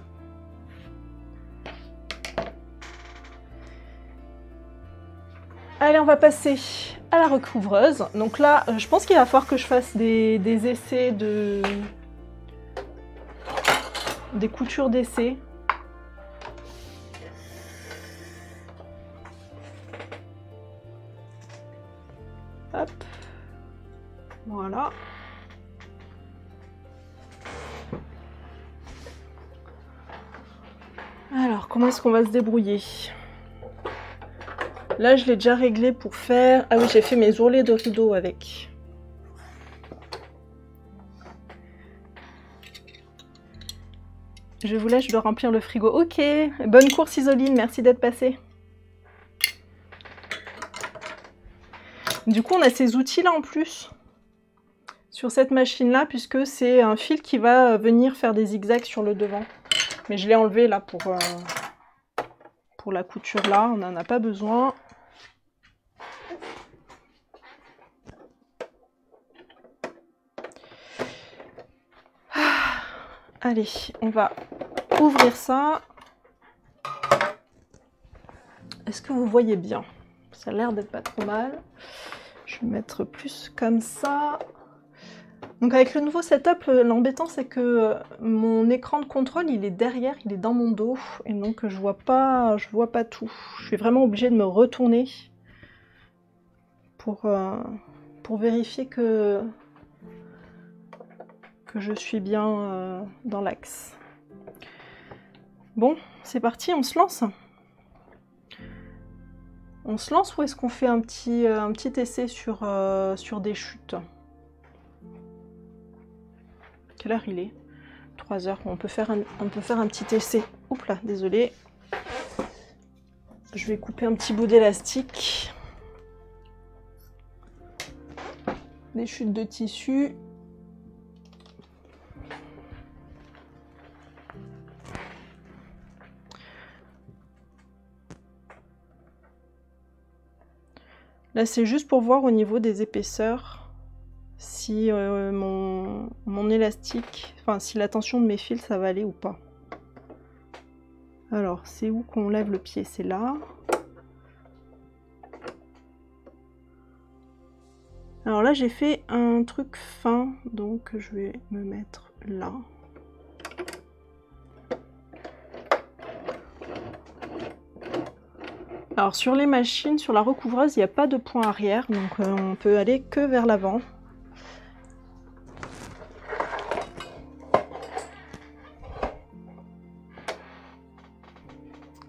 Allez, on va passer à la recouvreuse. Donc là, je pense qu'il va falloir que je fasse des, des essais de des coutures d'essai. Hop, voilà. Alors, comment est-ce qu'on va se débrouiller? Là, je l'ai déjà réglé pour faire... Ah oui, j'ai fait mes ourlets de rideau avec. Je vous laisse, je dois remplir le frigo. Ok, bonne course Isoline, merci d'être passée. Du coup, on a ces outils-là en plus sur cette machine-là, puisque c'est un fil qui va venir faire des zigzags sur le devant. Mais je l'ai enlevé là pour, euh, pour la couture là, on n'en a pas besoin. Ah, allez, on va ouvrir ça. Est-ce que vous voyez bien? Ça a l'air d'être pas trop mal. Je vais mettre plus comme ça. Donc avec le nouveau setup, l'embêtant c'est que mon écran de contrôle il est derrière, il est dans mon dos et donc je vois pas, je vois pas tout. Je suis vraiment obligée de me retourner pour, euh, pour vérifier que, que je suis bien euh, dans l'axe. Bon, c'est parti, on se lance. On se lance ou est-ce qu'on fait un petit, un petit essai sur, euh, sur des chutes? Quelle heure il est? Trois heures, on peut faire un, on peut faire un petit essai. Oups là, désolé. Je vais couper un petit bout d'élastique. Des chutes de tissu. Là, c'est juste pour voir au niveau des épaisseurs si euh, mon, mon élastique, enfin si la tension de mes fils, ça va aller ou pas. Alors, c'est où qu'on lève le pied? C'est là. Alors là, j'ai fait un truc fin, donc je vais me mettre là. Alors sur les machines, sur la recouvreuse, il n'y a pas de point arrière, donc euh, on peut aller que vers l'avant.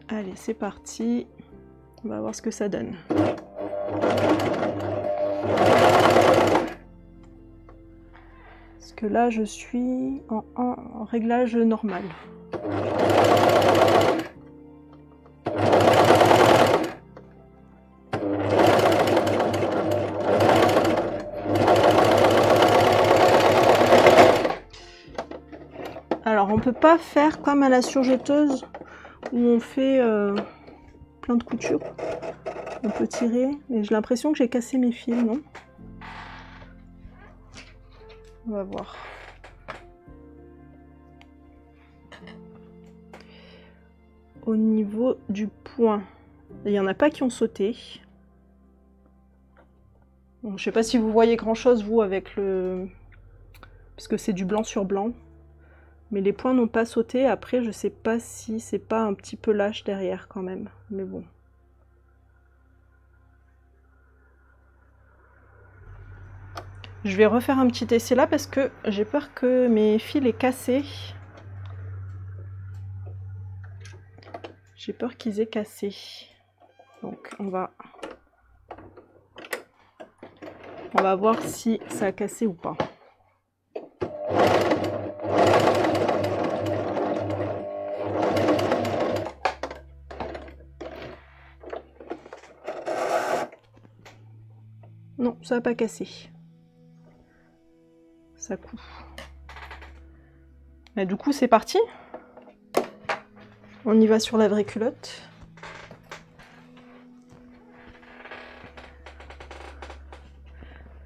Allez, c'est parti. On va voir ce que ça donne. Parce que là, je suis en, en, en réglage normal. On peut pas faire comme à la surjeteuse où on fait euh, plein de coutures. On peut tirer, mais j'ai l'impression que j'ai cassé mes fils, non? On va voir. Au niveau du point, il y en a pas qui ont sauté. Bon, je sais pas si vous voyez grand chose vous avec le, parce que c'est du blanc sur blanc. Mais les points n'ont pas sauté. Après, je sais pas si c'est pas un petit peu lâche derrière quand même. Mais bon. Je vais refaire un petit essai là parce que j'ai peur que mes fils aient cassé. j'ai peur qu'ils aient cassé. Donc on va on va voir si ça a cassé ou pas. Non, ça n'a pas cassé. Ça coud. Mais du coup, c'est parti. On y va sur la vraie culotte.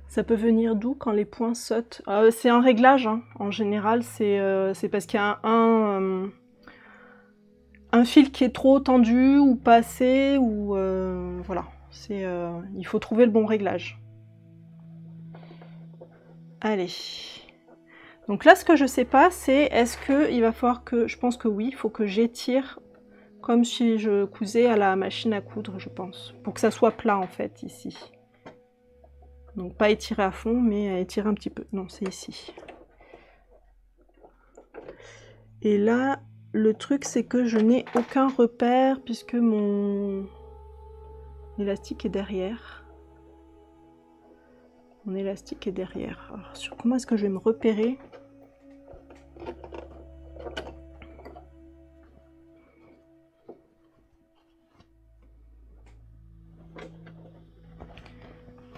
Ça peut venir d'où quand les points sautent? euh, C'est un réglage, hein. En général, c'est euh, parce qu'il y a un, un, euh, un fil qui est trop tendu ou pas assez. Ou, euh, voilà. Euh, il faut trouver le bon réglage. Allez. Donc là, ce que je sais pas, c'est est-ce que il va falloir que... Je pense que oui, il faut que j'étire comme si je cousais à la machine à coudre, je pense. Pour que ça soit plat, en fait, ici. Donc pas étirer à fond, mais étirer un petit peu. Non, c'est ici. Et là, le truc, c'est que je n'ai aucun repère puisque mon élastique est derrière. Mon élastique est derrière. Alors, sur comment est-ce que je vais me repérer?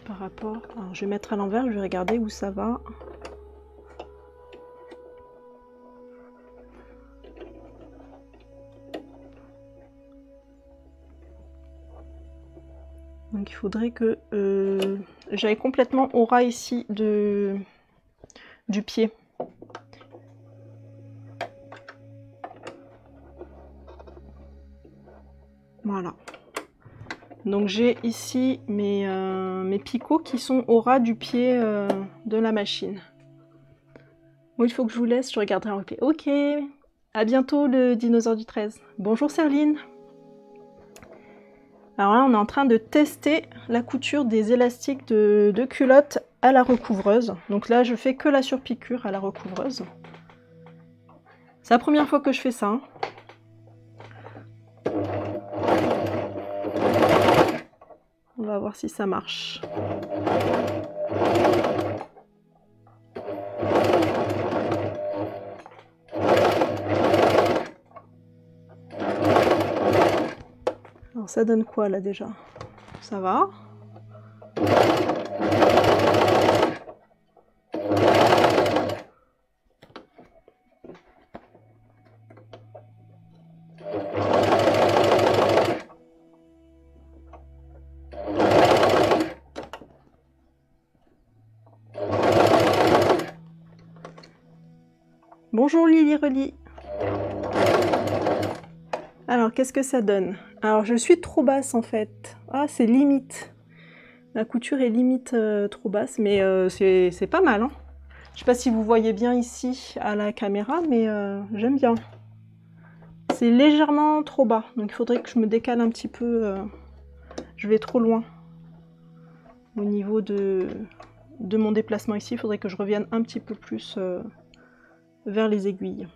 Par rapport... Alors, je vais mettre à l'envers, je vais regarder où ça va. Donc il faudrait que euh, j'aille complètement au ras ici de, du pied. Voilà. Donc j'ai ici mes, euh, mes picots qui sont au ras du pied euh, de la machine. Bon, il faut que je vous laisse, je regarderai en replay. Ok, à bientôt le dinosaure du treize. Bonjour Serline. Alors là, on est en train de tester la couture des élastiques de, de culotte à la recouvreuse. Donc là, je fais que la surpiqûre à la recouvreuse. C'est la première fois que je fais ça. Hein. On va voir si ça marche. Ça donne quoi là déjà? Ça va. Bonjour Lily Relie. Alors qu'est-ce que ça donne? Alors je suis trop basse en fait. Ah, c'est limite. La couture est limite euh, trop basse, mais euh, c'est pas mal. Hein. Je sais pas si vous voyez bien ici à la caméra, mais euh, j'aime bien. C'est légèrement trop bas, donc il faudrait que je me décale un petit peu. Euh, je vais trop loin au niveau de, de mon déplacement ici. Il faudrait que je revienne un petit peu plus euh, vers les aiguilles.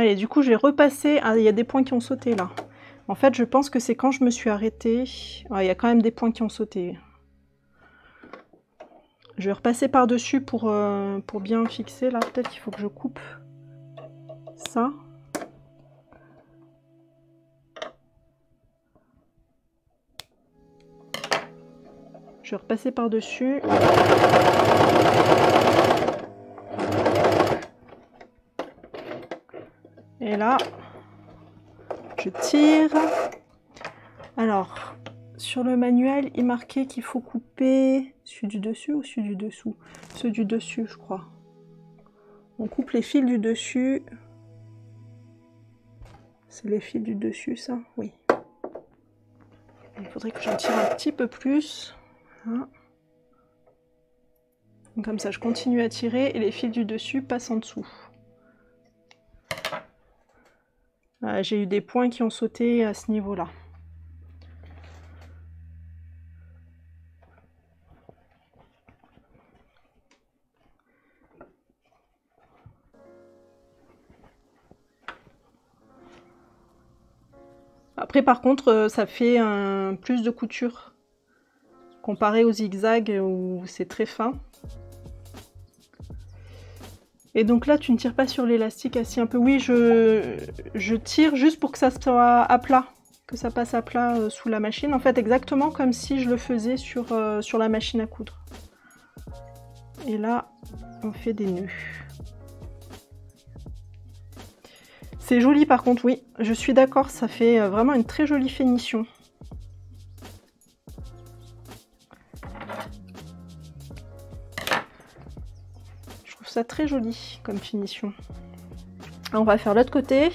Et du coup, je vais repasser. Ah, il y a des points qui ont sauté là. En fait, je pense que c'est quand je me suis arrêtée. Ah, il y a quand même des points qui ont sauté. Je vais repasser par-dessus pour, euh, pour bien fixer. Là, peut-être qu'il faut que je coupe ça. Je vais repasser par-dessus. Et là, je tire. Alors, sur le manuel, il marquait qu'il faut couper celui du dessus ou celui du dessous? Ceux du dessus, je crois. On coupe les fils du dessus. C'est les fils du dessus, ça? Oui. Il faudrait que j'en tire un petit peu plus. Hein. Donc comme ça, je continue à tirer et les fils du dessus passent en dessous. Ah, j'ai eu des points qui ont sauté à ce niveau-là. Après, par contre, ça fait un plus de couture comparé aux zigzags où c'est très fin. Et donc là, tu ne tires pas sur l'élastique assis un peu. Oui, je, je tire juste pour que ça soit à plat, que ça passe à plat euh, sous la machine. En fait, exactement comme si je le faisais sur, euh, sur la machine à coudre. Et là, on fait des nœuds. C'est joli par contre, oui, je suis d'accord, ça fait vraiment une très jolie finition. Je trouve ça très joli comme finition. On va faire l'autre côté.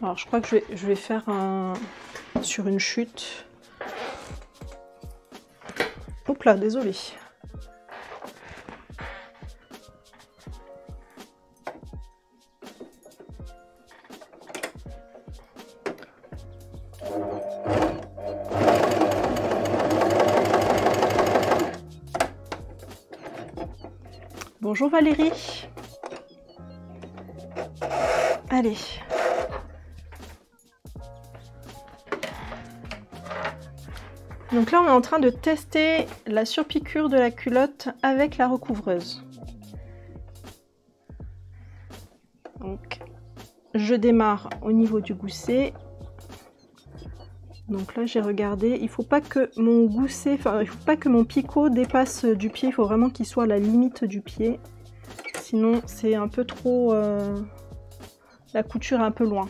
Alors je crois que je vais, je vais faire un sur une chute. Oups là, désolée. Bonjour Valérie. Allez. Donc là, on est en train de tester la surpiqûre de la culotte avec la recouvreuse. Donc, je démarre au niveau du gousset. Donc là, j'ai regardé. Il ne faut pas que mon gousset, enfin, il faut pas que mon picot dépasse du pied. Il faut vraiment qu'il soit à la limite du pied. Sinon, c'est un peu trop... Euh, la couture est un peu loin.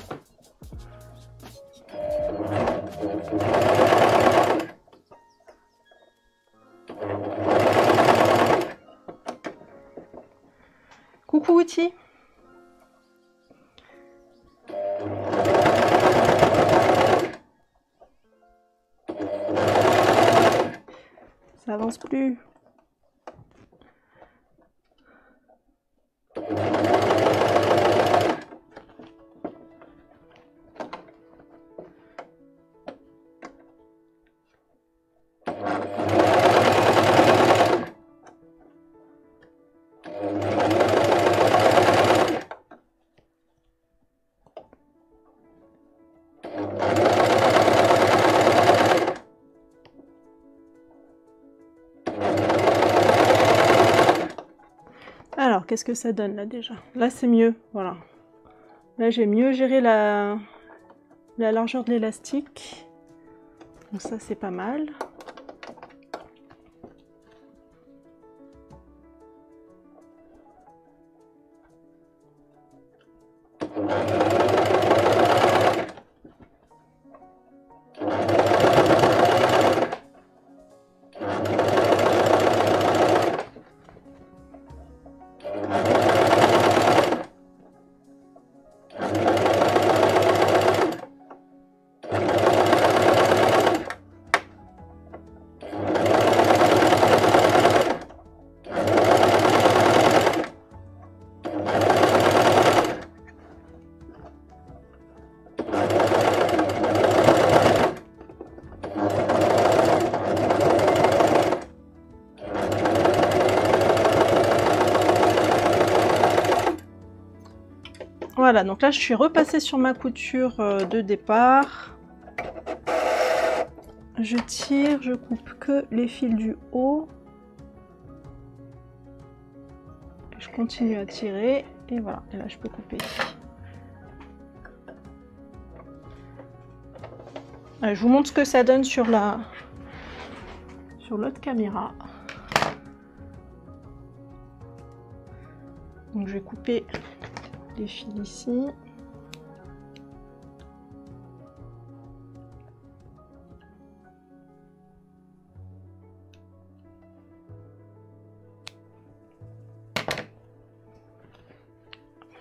Coucou Outi. Ça avance plus. Qu'est-ce que ça donne là déjà? Là c'est mieux, voilà. Là j'ai mieux géré la, la largeur de l'élastique. Donc ça c'est pas mal. Voilà, donc là je suis repassée sur ma couture de départ. je tire, je coupe que les fils du haut. Je continue à tirer et voilà, et là je peux couper. Allez, je vous montre ce que ça donne sur la sur l'autre caméra. Donc je vais couper les fils ici.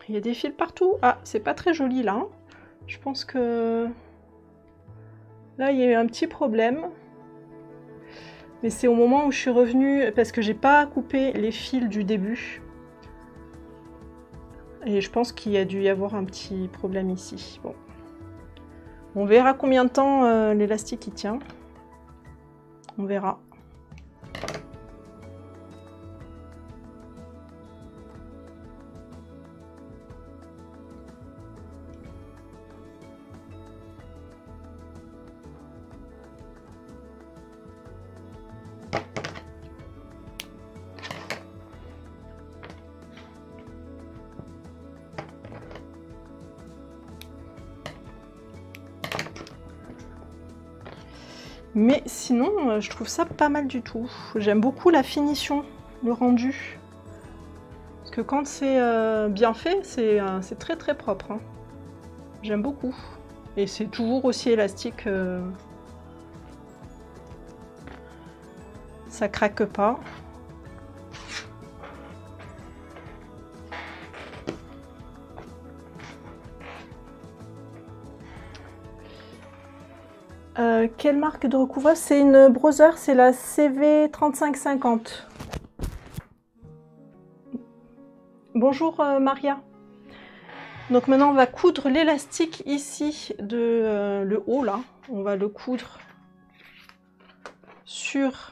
Il y a des fils partout. Ah, c'est pas très joli là. Je pense que là il y a eu un petit problème. Mais c'est au moment où je suis revenue parce que j'ai pas coupé les fils du début. Et je pense qu'il y a dû y avoir un petit problème ici. Bon, on verra combien de temps euh, l'élastique y tient. On verra. Mais sinon, je trouve ça pas mal du tout. J'aime beaucoup la finition, le rendu. Parce que quand c'est euh, bien fait, c'est euh, c'est très très propre. Hein. J'aime beaucoup. Et c'est toujours aussi élastique. Euh... Ça craque pas. Euh, quelle marque de recouvreuse? C'est une Brother, c'est la C V trente-cinq cinquante. Bonjour euh, Maria. Donc maintenant on va coudre l'élastique ici de euh, le haut là. On va le coudre sur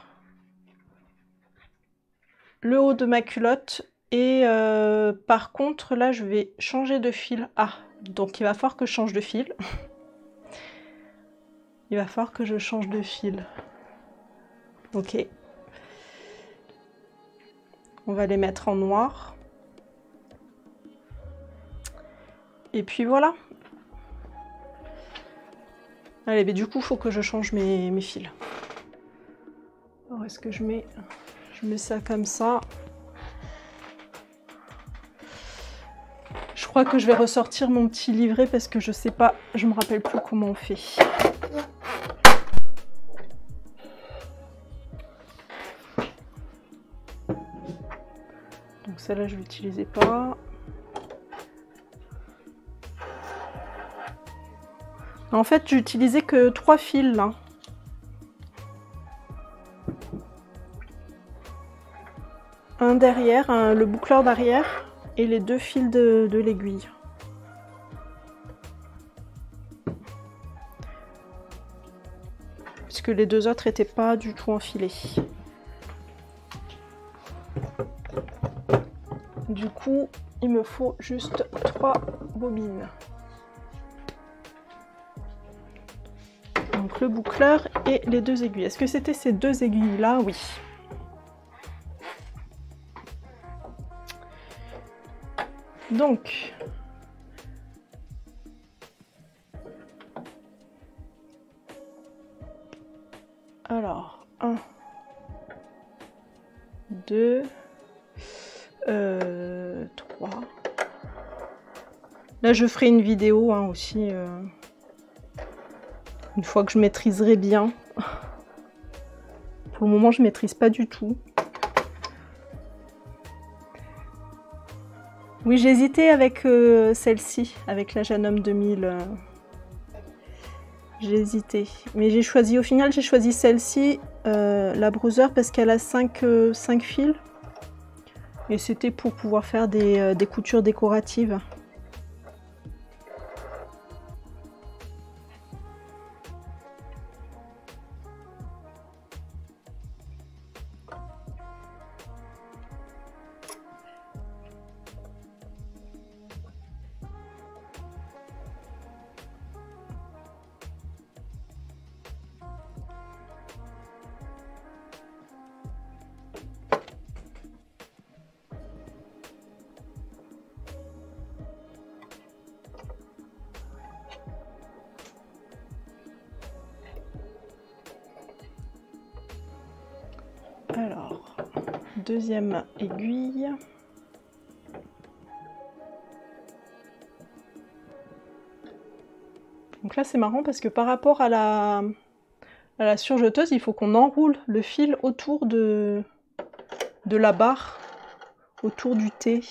le haut de ma culotte. Et euh, par contre là je vais changer de fil. Ah, donc il va falloir que je change de fil. Il va falloir que je change de fil. Ok. On va les mettre en noir. Et puis voilà. Allez, mais du coup, il faut que je change mes, mes fils. Alors, est-ce que je mets... Je mets ça comme ça. Je crois que je vais ressortir mon petit livret parce que je sais pas... Je me rappelle plus comment on fait. Donc celle-là je ne l'utilisais pas. En fait j'utilisais que trois fils là. Un derrière, un, le boucleur d'arrière et les deux fils de, de l'aiguille. Puisque les deux autres n'étaient pas du tout enfilés. Du coup, il me faut juste trois bobines. Donc le boucleur et les deux aiguilles. Est-ce que c'était ces deux aiguilles-là? Oui. Donc, alors, un, deux... Euh, trois. Là je ferai une vidéo hein, aussi euh, une fois que je maîtriserai bien. Pour le moment je maîtrise pas du tout. Oui, j'hésitais avec euh, celle-ci, avec la Janum deux mille. Euh, j'ai hésité, mais j'ai choisi au final j'ai choisi celle-ci, euh, la Brother, parce qu'elle a cinq fils. Et c'était pour pouvoir faire des, euh, des coutures décoratives. deuxième aiguille. Donc là c'est marrant parce que par rapport à la, à la surjeteuse, il faut qu'on enroule le fil autour de, de la barre, autour du T.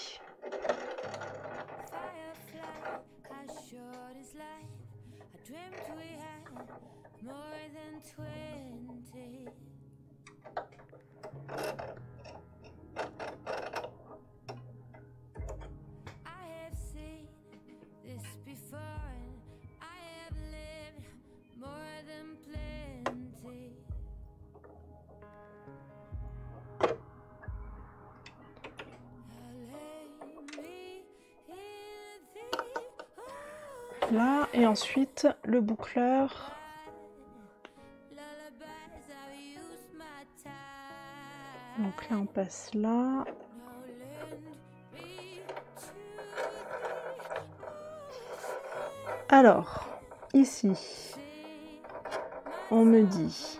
Là, et ensuite le boucleur. Donc là on passe là. Alors, ici, on me dit,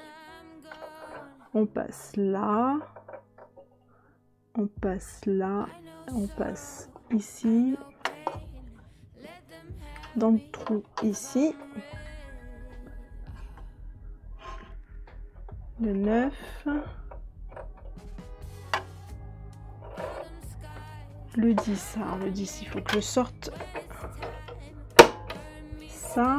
on passe là, on passe là, on passe ici, dans le trou ici, le neuf, le dix, alors le dix, il faut que je sorte ça,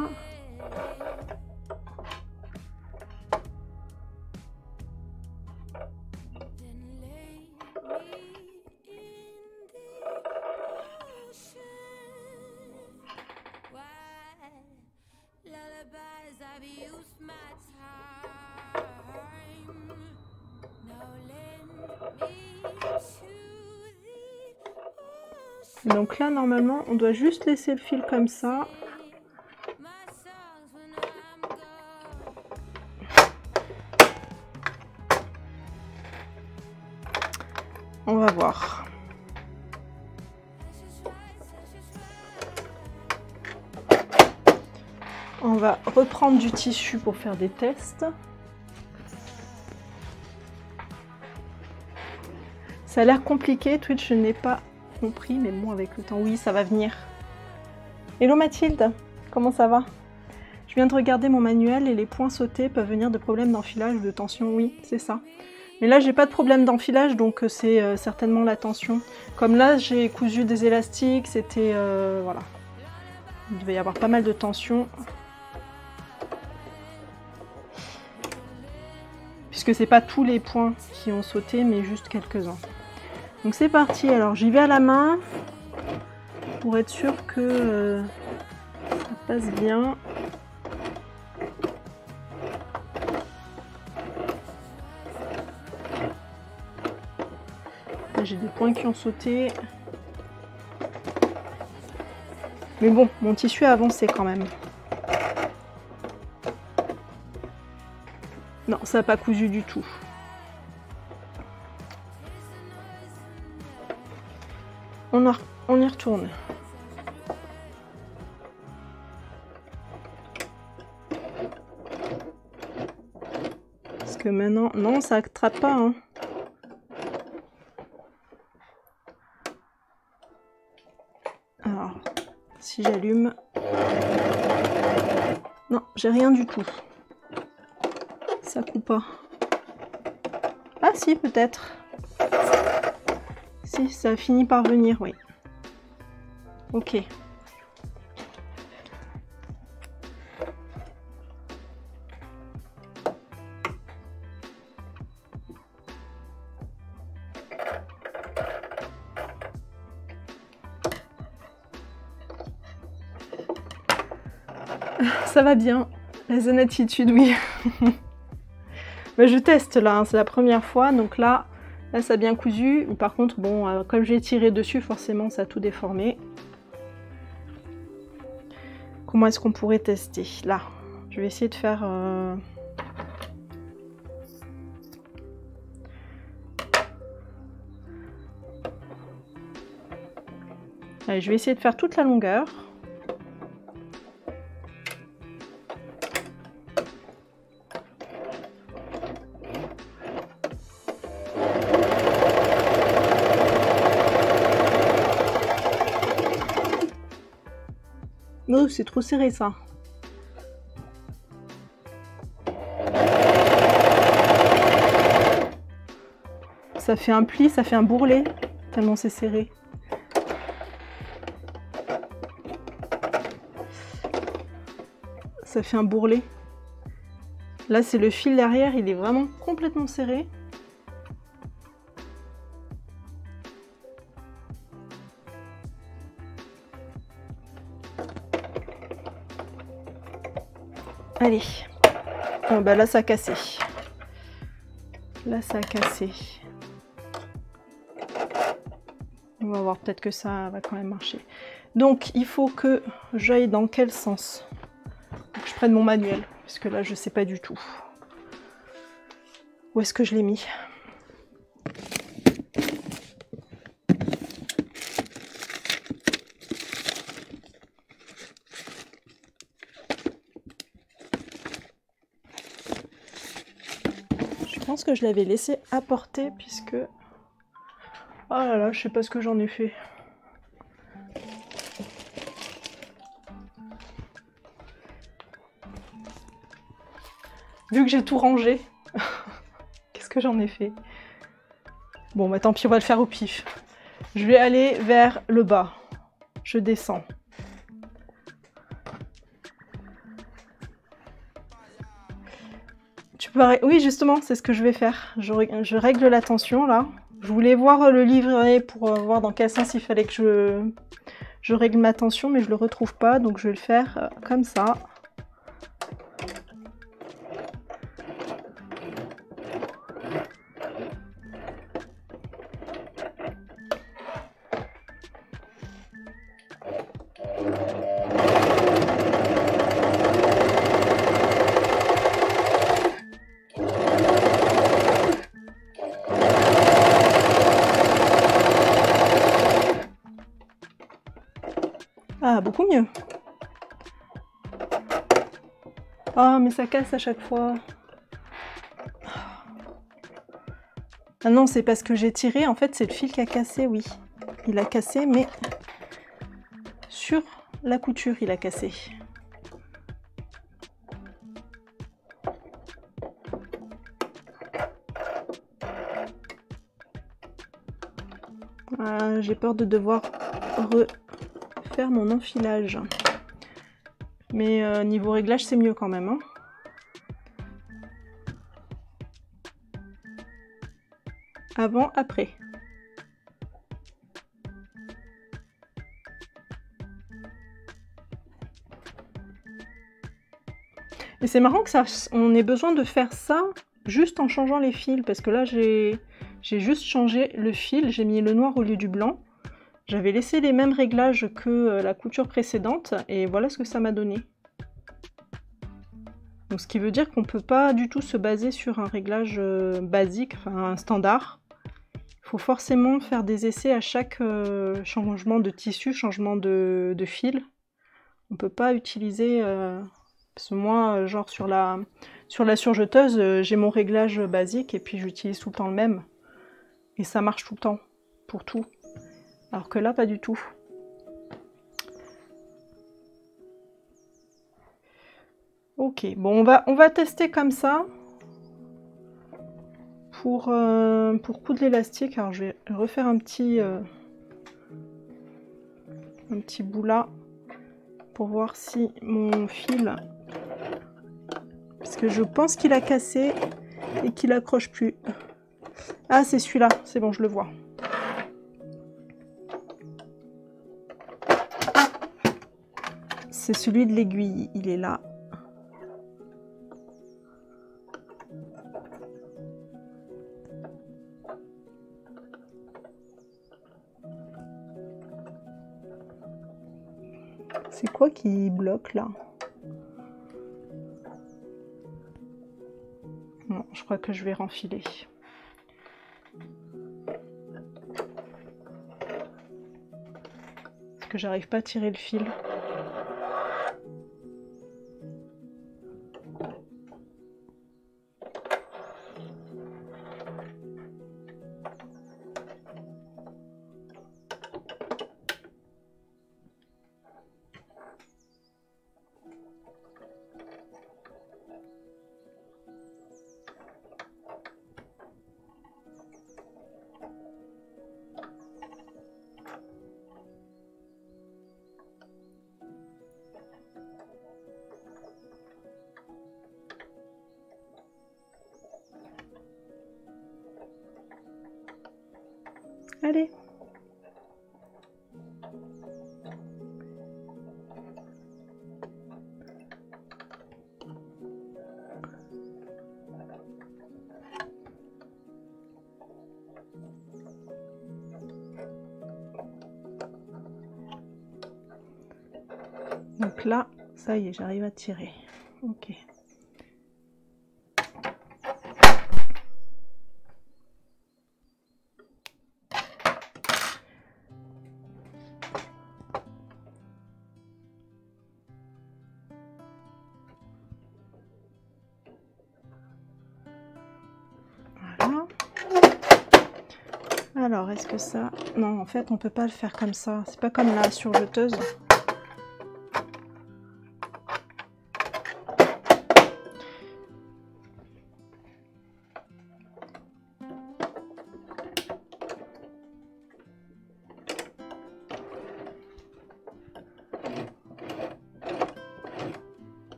donc là normalement on doit juste laisser le fil comme ça on va voir. On va reprendre du tissu pour faire des tests. Ça a l'air compliqué, Twitch, je n'ai pas compris, mais bon, avec le temps, oui, ça va venir. Hello Mathilde, comment ça va? Je viens de regarder mon manuel et les points sautés peuvent venir de problèmes d'enfilage ou de tension, oui, c'est ça. Mais là, j'ai pas de problème d'enfilage, donc c'est euh, certainement la tension. Comme là, j'ai cousu des élastiques, c'était... Euh, voilà. Il devait y avoir pas mal de tension. Puisque c'est pas tous les points qui ont sauté, mais juste quelques-uns. Donc c'est parti, alors j'y vais à la main pour être sûr que euh, ça passe bien. J'ai des points qui ont sauté. Mais bon, mon tissu a avancé quand même. Non, ça n'a pas cousu du tout. On, a, on y retourne. Parce que maintenant... Non, ça attrape pas. Hein. Alors, si j'allume... Non, j'ai rien du tout. Ça coupe pas. Ah si, peut-être. Si, ça finit par venir, oui. Ok. Ça va bien. La zen attitude, oui. Mais je teste là, hein, c'est la première fois, donc là... Là, ça a bien cousu. Par contre, bon, euh, comme j'ai tiré dessus, forcément, ça a tout déformé. Comment est-ce qu'on pourrait tester? Là, je vais essayer de faire... Euh... Allez, je vais essayer de faire toute la longueur. Non, c'est trop serré ça. Ça fait un pli, ça fait un bourrelet, tellement c'est serré. Ça fait un bourrelet. Là, c'est le fil derrière, il est vraiment complètement serré. Allez, oh, bah là ça a cassé. Là ça a cassé. On va voir, peut-être que ça va quand même marcher. Donc il faut que j'aille dans quel sens? Faut que je prenne mon manuel, parce que là je sais pas du tout. Où est-ce que je l'ai mis? Que je l'avais laissé apporter puisque... Oh là là, je sais pas ce que j'en ai fait. Vu que j'ai tout rangé, qu'est-ce que j'en ai fait? Bon bah tant pis, on va le faire au pif. Je vais aller vers le bas. Je descends. Oui, justement, c'est ce que je vais faire. Je, je règle la tension, là. Je voulais voir le livret pour voir dans quel sens il fallait que je, je règle ma tension, mais je le retrouve pas, donc je vais le faire comme ça. Beaucoup mieux. Ah, mais ça casse à chaque fois. Ah non, c'est parce que j'ai tiré. En fait, c'est le fil qui a cassé, oui. Il a cassé, mais sur la couture, il a cassé. Ah, j'ai peur de devoir re... faire mon enfilage, mais euh, niveau réglage c'est mieux quand même hein. Avant, après. Et c'est marrant que ça, on ait besoin de faire ça juste en changeant les fils, parce que là j'ai j'ai juste changé le fil, j'ai mis le noir au lieu du blanc. J'avais laissé les mêmes réglages que la couture précédente et voilà ce que ça m'a donné. Donc ce qui veut dire qu'on ne peut pas du tout se baser sur un réglage basique, enfin un standard. Il faut forcément faire des essais à chaque euh, changement de tissu, changement de, de fil. On ne peut pas utiliser... Euh, parce que moi, genre sur la, sur la surjeteuse, j'ai mon réglage basique et puis j'utilise tout le temps le même. Et ça marche tout le temps, pour tout. Alors que là, pas du tout. Ok, bon, on va, on va tester comme ça pour, euh, pour coudre l'élastique. Alors, je vais refaire un petit, euh, un petit bout là pour voir si mon fil... Parce que je pense qu'il a cassé et qu'il accroche plus. Ah, c'est celui-là. C'est bon, je le vois. C'est celui de l'aiguille, il est là. C'est quoi qui bloque là? Non, je crois que je vais renfiler. Parce que j'arrive pas à tirer le fil. Allez. Donc là, ça y est, j'arrive à tirer. Ok. Voilà. Alors, est-ce que ça... Non, en fait, on peut pas le faire comme ça. C'est pas comme la surjeteuse.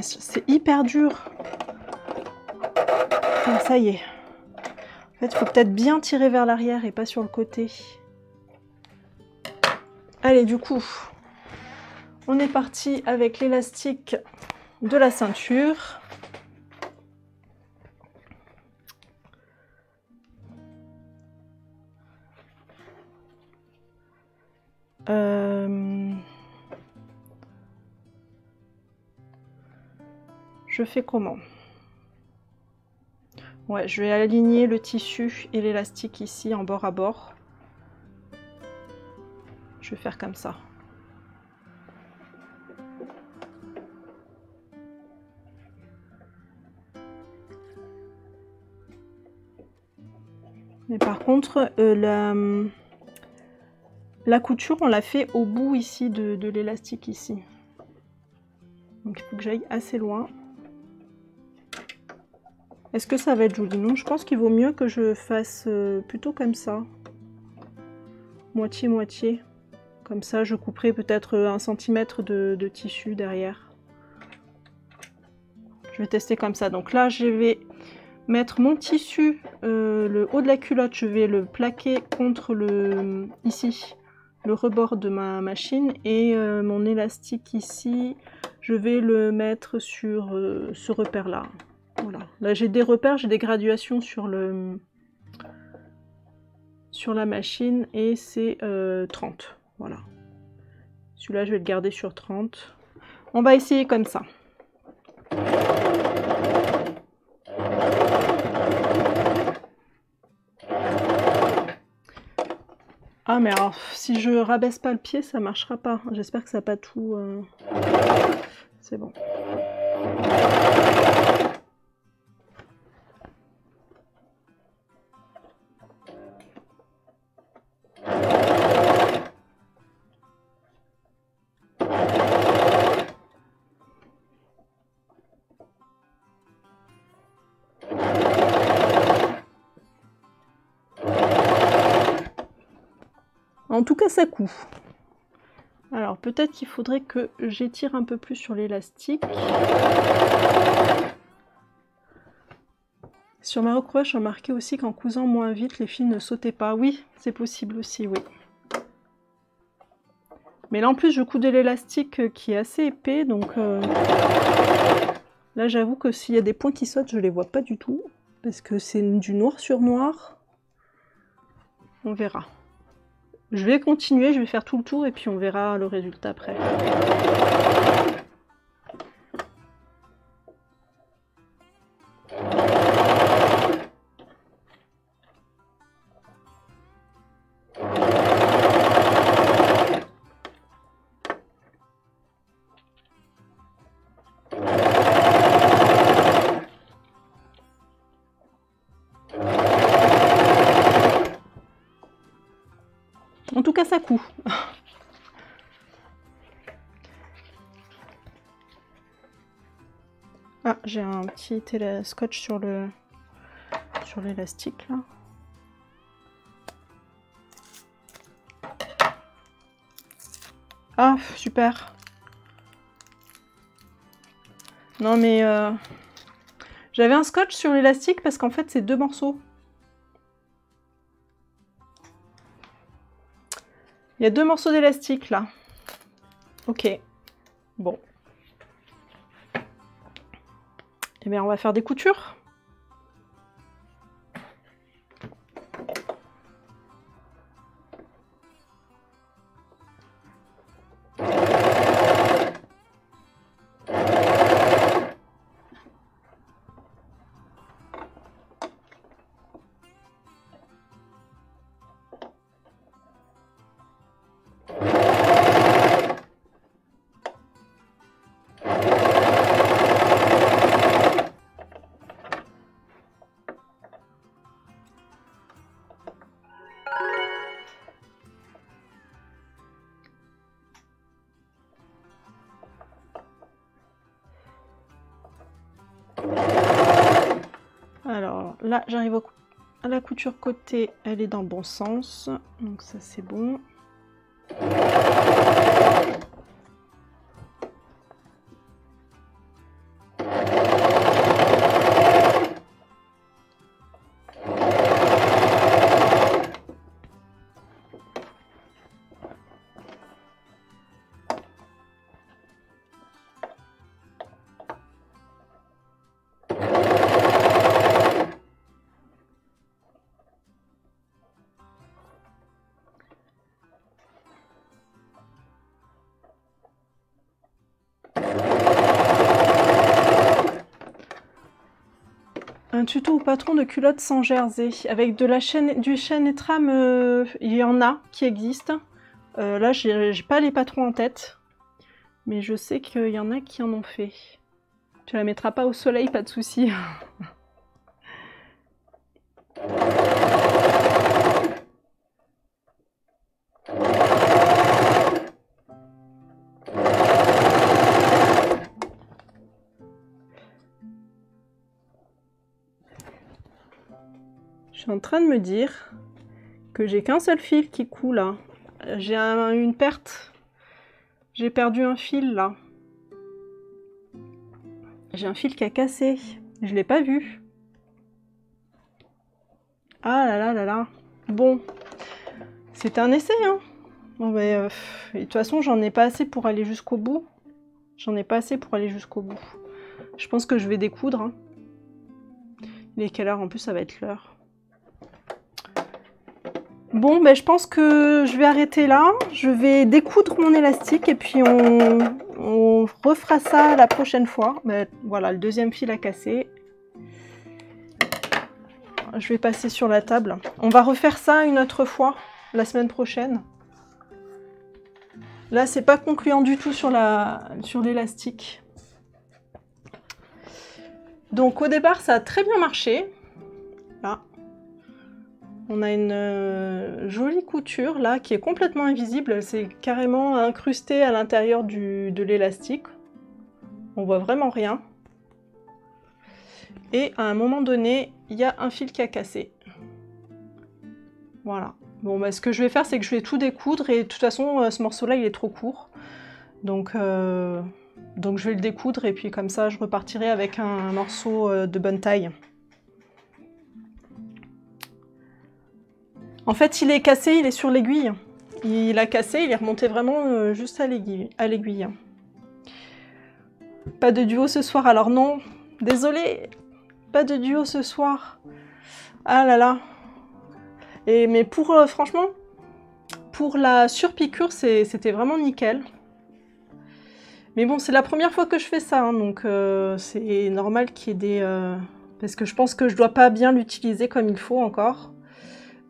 C'est hyper dur. Ah, ça y est. En fait, il faut peut-être bien tirer vers l'arrière et pas sur le côté. Allez, du coup, on est parti avec l'élastique de la ceinture. Je fais comment? Ouais, je vais aligner le tissu et l'élastique ici en bord à bord. Je vais faire comme ça. Mais par contre, euh, la, la couture, on l'a fait au bout ici de, de l'élastique ici. Donc il faut que j'aille assez loin. Est-ce que ça va être joli? Non, je pense qu'il vaut mieux que je fasse plutôt comme ça. Moitié-moitié. Comme ça, je couperai peut-être un centimètre de, de tissu derrière. Je vais tester comme ça. Donc là, je vais mettre mon tissu, euh, le haut de la culotte, je vais le plaquer contre le, ici, le rebord de ma machine. Et euh, mon élastique ici, je vais le mettre sur euh, ce repère-là. Voilà. Là j'ai des repères, j'ai des graduations sur le sur la machine et c'est euh, trente. Voilà. Celui-là je vais le garder sur trente. On va essayer comme ça. Ah mais alors si je rabaisse pas le pied ça marchera pas. J'espère que ça n'a pas tout. Euh... C'est bon. En tout cas, ça coud. Alors, peut-être qu'il faudrait que j'étire un peu plus sur l'élastique. Sur ma recouvreuse, j'ai remarqué aussi qu'en cousant moins vite, les fils ne sautaient pas. Oui, c'est possible aussi, oui. Mais là, en plus, je couds de l'élastique qui est assez épais. Donc euh... là, j'avoue que s'il y a des points qui sautent, je les vois pas du tout. Parce que c'est du noir sur noir. On verra. Je vais continuer, je vais faire tout le tour et puis on verra le résultat après. Ça coud. Ah, J'ai un petit scotch sur le sur l'élastique là. Ah super. Non mais euh... j'avais un scotch sur l'élastique parce qu'en fait c'est deux morceaux. Il y a deux morceaux d'élastique là. Ok. Bon. Eh bien on va faire des coutures. Là, j'arrive à la couture côté, elle est dans le bon sens, donc ça c'est bon. Un tuto au patron de culottes sans jersey avec de la chaîne, du chaîne et trame, euh, il y en a qui existent. Euh, là, j'ai pas les patrons en tête, mais je sais qu'il y en a qui en ont fait. Tu la mettras pas au soleil, pas de souci. Je suis en train de me dire que j'ai qu'un seul fil qui coule là. J'ai un, une perte. J'ai perdu un fil là. J'ai un fil qui a cassé. Je l'ai pas vu. Ah là là là là. Bon. C'était un essai, hein. Bon, mais, euh, de toute façon, j'en ai pas assez pour aller jusqu'au bout. J'en ai pas assez pour aller jusqu'au bout. Je pense que je vais découdre. Hein. Il est quelle heure? En plus, ça va être l'heure. Bon, ben, je pense que je vais arrêter là. Je vais découdre mon élastique et puis on, on refera ça la prochaine fois. Ben, voilà, le deuxième fil a cassé. Je vais passer sur la table. On va refaire ça une autre fois, la semaine prochaine. Là, c'est pas concluant du tout sur la, sur l'élastique. Donc au départ, ça a très bien marché. Là. On a une euh, jolie couture là qui est complètement invisible, c'est carrément incrusté à l'intérieur de l'élastique. On voit vraiment rien. Et à un moment donné, il y a un fil qui a cassé. Voilà. Bon, bah, ce que je vais faire, c'est que je vais tout découdre et de toute façon, euh, ce morceau-là, il est trop court. Donc, euh, donc je vais le découdre et puis comme ça, je repartirai avec un, un morceau euh, de bonne taille. En fait, il est cassé, il est sur l'aiguille. Il a cassé, il est remonté vraiment juste à l'aiguille. Pas de duo ce soir, alors non. Désolée, pas de duo ce soir. Ah là là. Et, mais pour, euh, franchement, pour la surpiqûre, c'était vraiment nickel. Mais bon, c'est la première fois que je fais ça, hein, donc euh, c'est normal qu'il y ait des... Euh, parce que je pense que je dois pas bien l'utiliser comme il faut encore.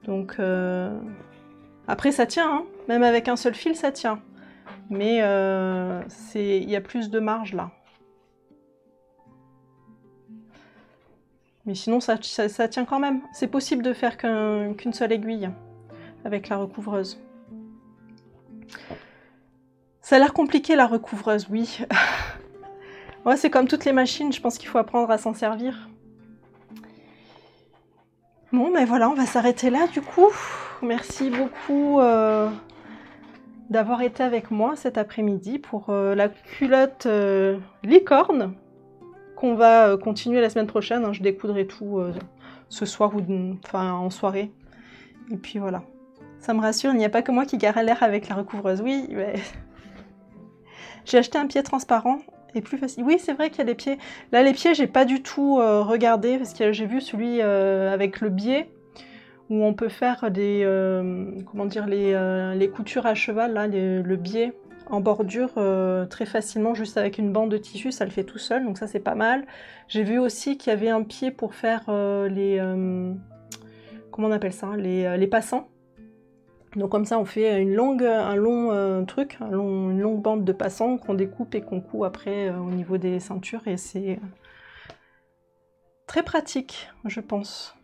Donc euh... après ça tient, hein. Même avec un seul fil ça tient, mais euh, c'est... il y a plus de marge là. Mais sinon ça, ça, ça tient quand même, c'est possible de faire qu'un, qu'une seule aiguille avec la recouvreuse. Ça a l'air compliqué la recouvreuse, oui. Ouais, c'est comme toutes les machines, je pense qu'il faut apprendre à s'en servir. Bon, ben voilà, on va s'arrêter là du coup. Merci beaucoup euh, d'avoir été avec moi cet après-midi pour euh, la culotte euh, licorne qu'on va euh, continuer la semaine prochaine. Hein, je découdrai tout euh, ce soir ou enfin, en soirée. Et puis voilà. Ça me rassure, il n'y a pas que moi qui galère avec la recouvreuse. Oui, mais... j'ai acheté un pied transparent. Et plus facile. Oui, c'est vrai qu'il y a des pieds. Là, les pieds, j'ai pas du tout euh, regardé parce que j'ai vu celui euh, avec le biais où on peut faire des euh, comment dire les, euh, les coutures à cheval, là, les, le biais en bordure euh, très facilement, juste avec une bande de tissu, ça le fait tout seul. Donc ça, c'est pas mal. J'ai vu aussi qu'il y avait un pied pour faire euh, les euh, comment on appelle ça, les, euh, les passants. Donc comme ça on fait une longue, un long euh, truc, un long, une longue bande de passants qu'on découpe et qu'on coud après euh, au niveau des ceintures et c'est très pratique je pense.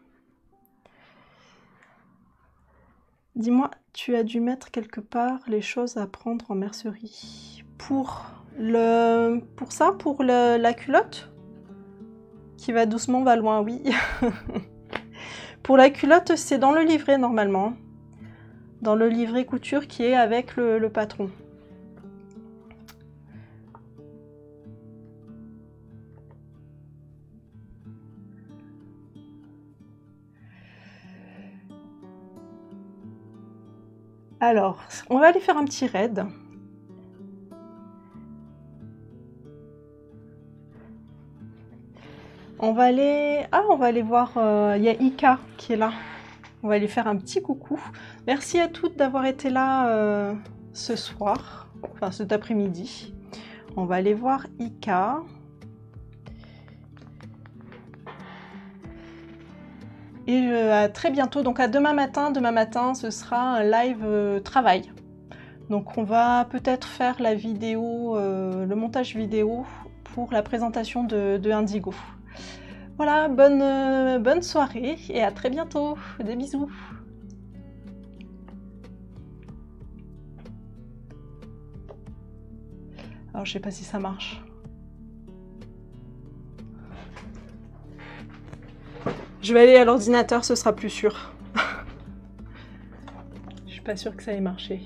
Dis-moi, tu as dû mettre quelque part les choses à prendre en mercerie pour, le, pour ça, pour le, la culotte qui va doucement va loin, oui. Pour la culotte c'est dans le livret normalement. Dans le livret couture qui est avec le, le patron. Alors, on va aller faire un petit raid. On va aller... Ah, on va aller voir... Euh... Il y a Ika qui est là. On va aller faire un petit coucou. Merci à toutes d'avoir été là euh, ce soir, enfin cet après-midi. On va aller voir Ika. Et euh, à très bientôt, donc à demain matin. Demain matin, ce sera un live euh, travail. Donc on va peut-être faire la vidéo, euh, le montage vidéo pour la présentation de, de Indigo. Voilà, bonne, euh, bonne soirée et à très bientôt. Des bisous. Alors, je sais pas si ça marche. Je vais aller à l'ordinateur, ce sera plus sûr. Je suis pas sûre que ça ait marché.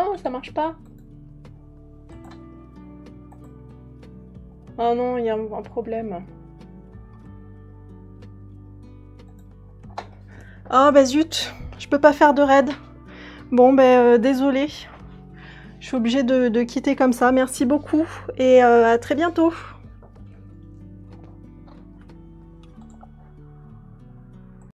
Oh, ça marche pas. Oh non, il y a un problème. Ah bah zut, je peux pas faire de raid. Bon bah euh, désolée. Je suis obligée de, de quitter comme ça. Merci beaucoup et euh, à très bientôt.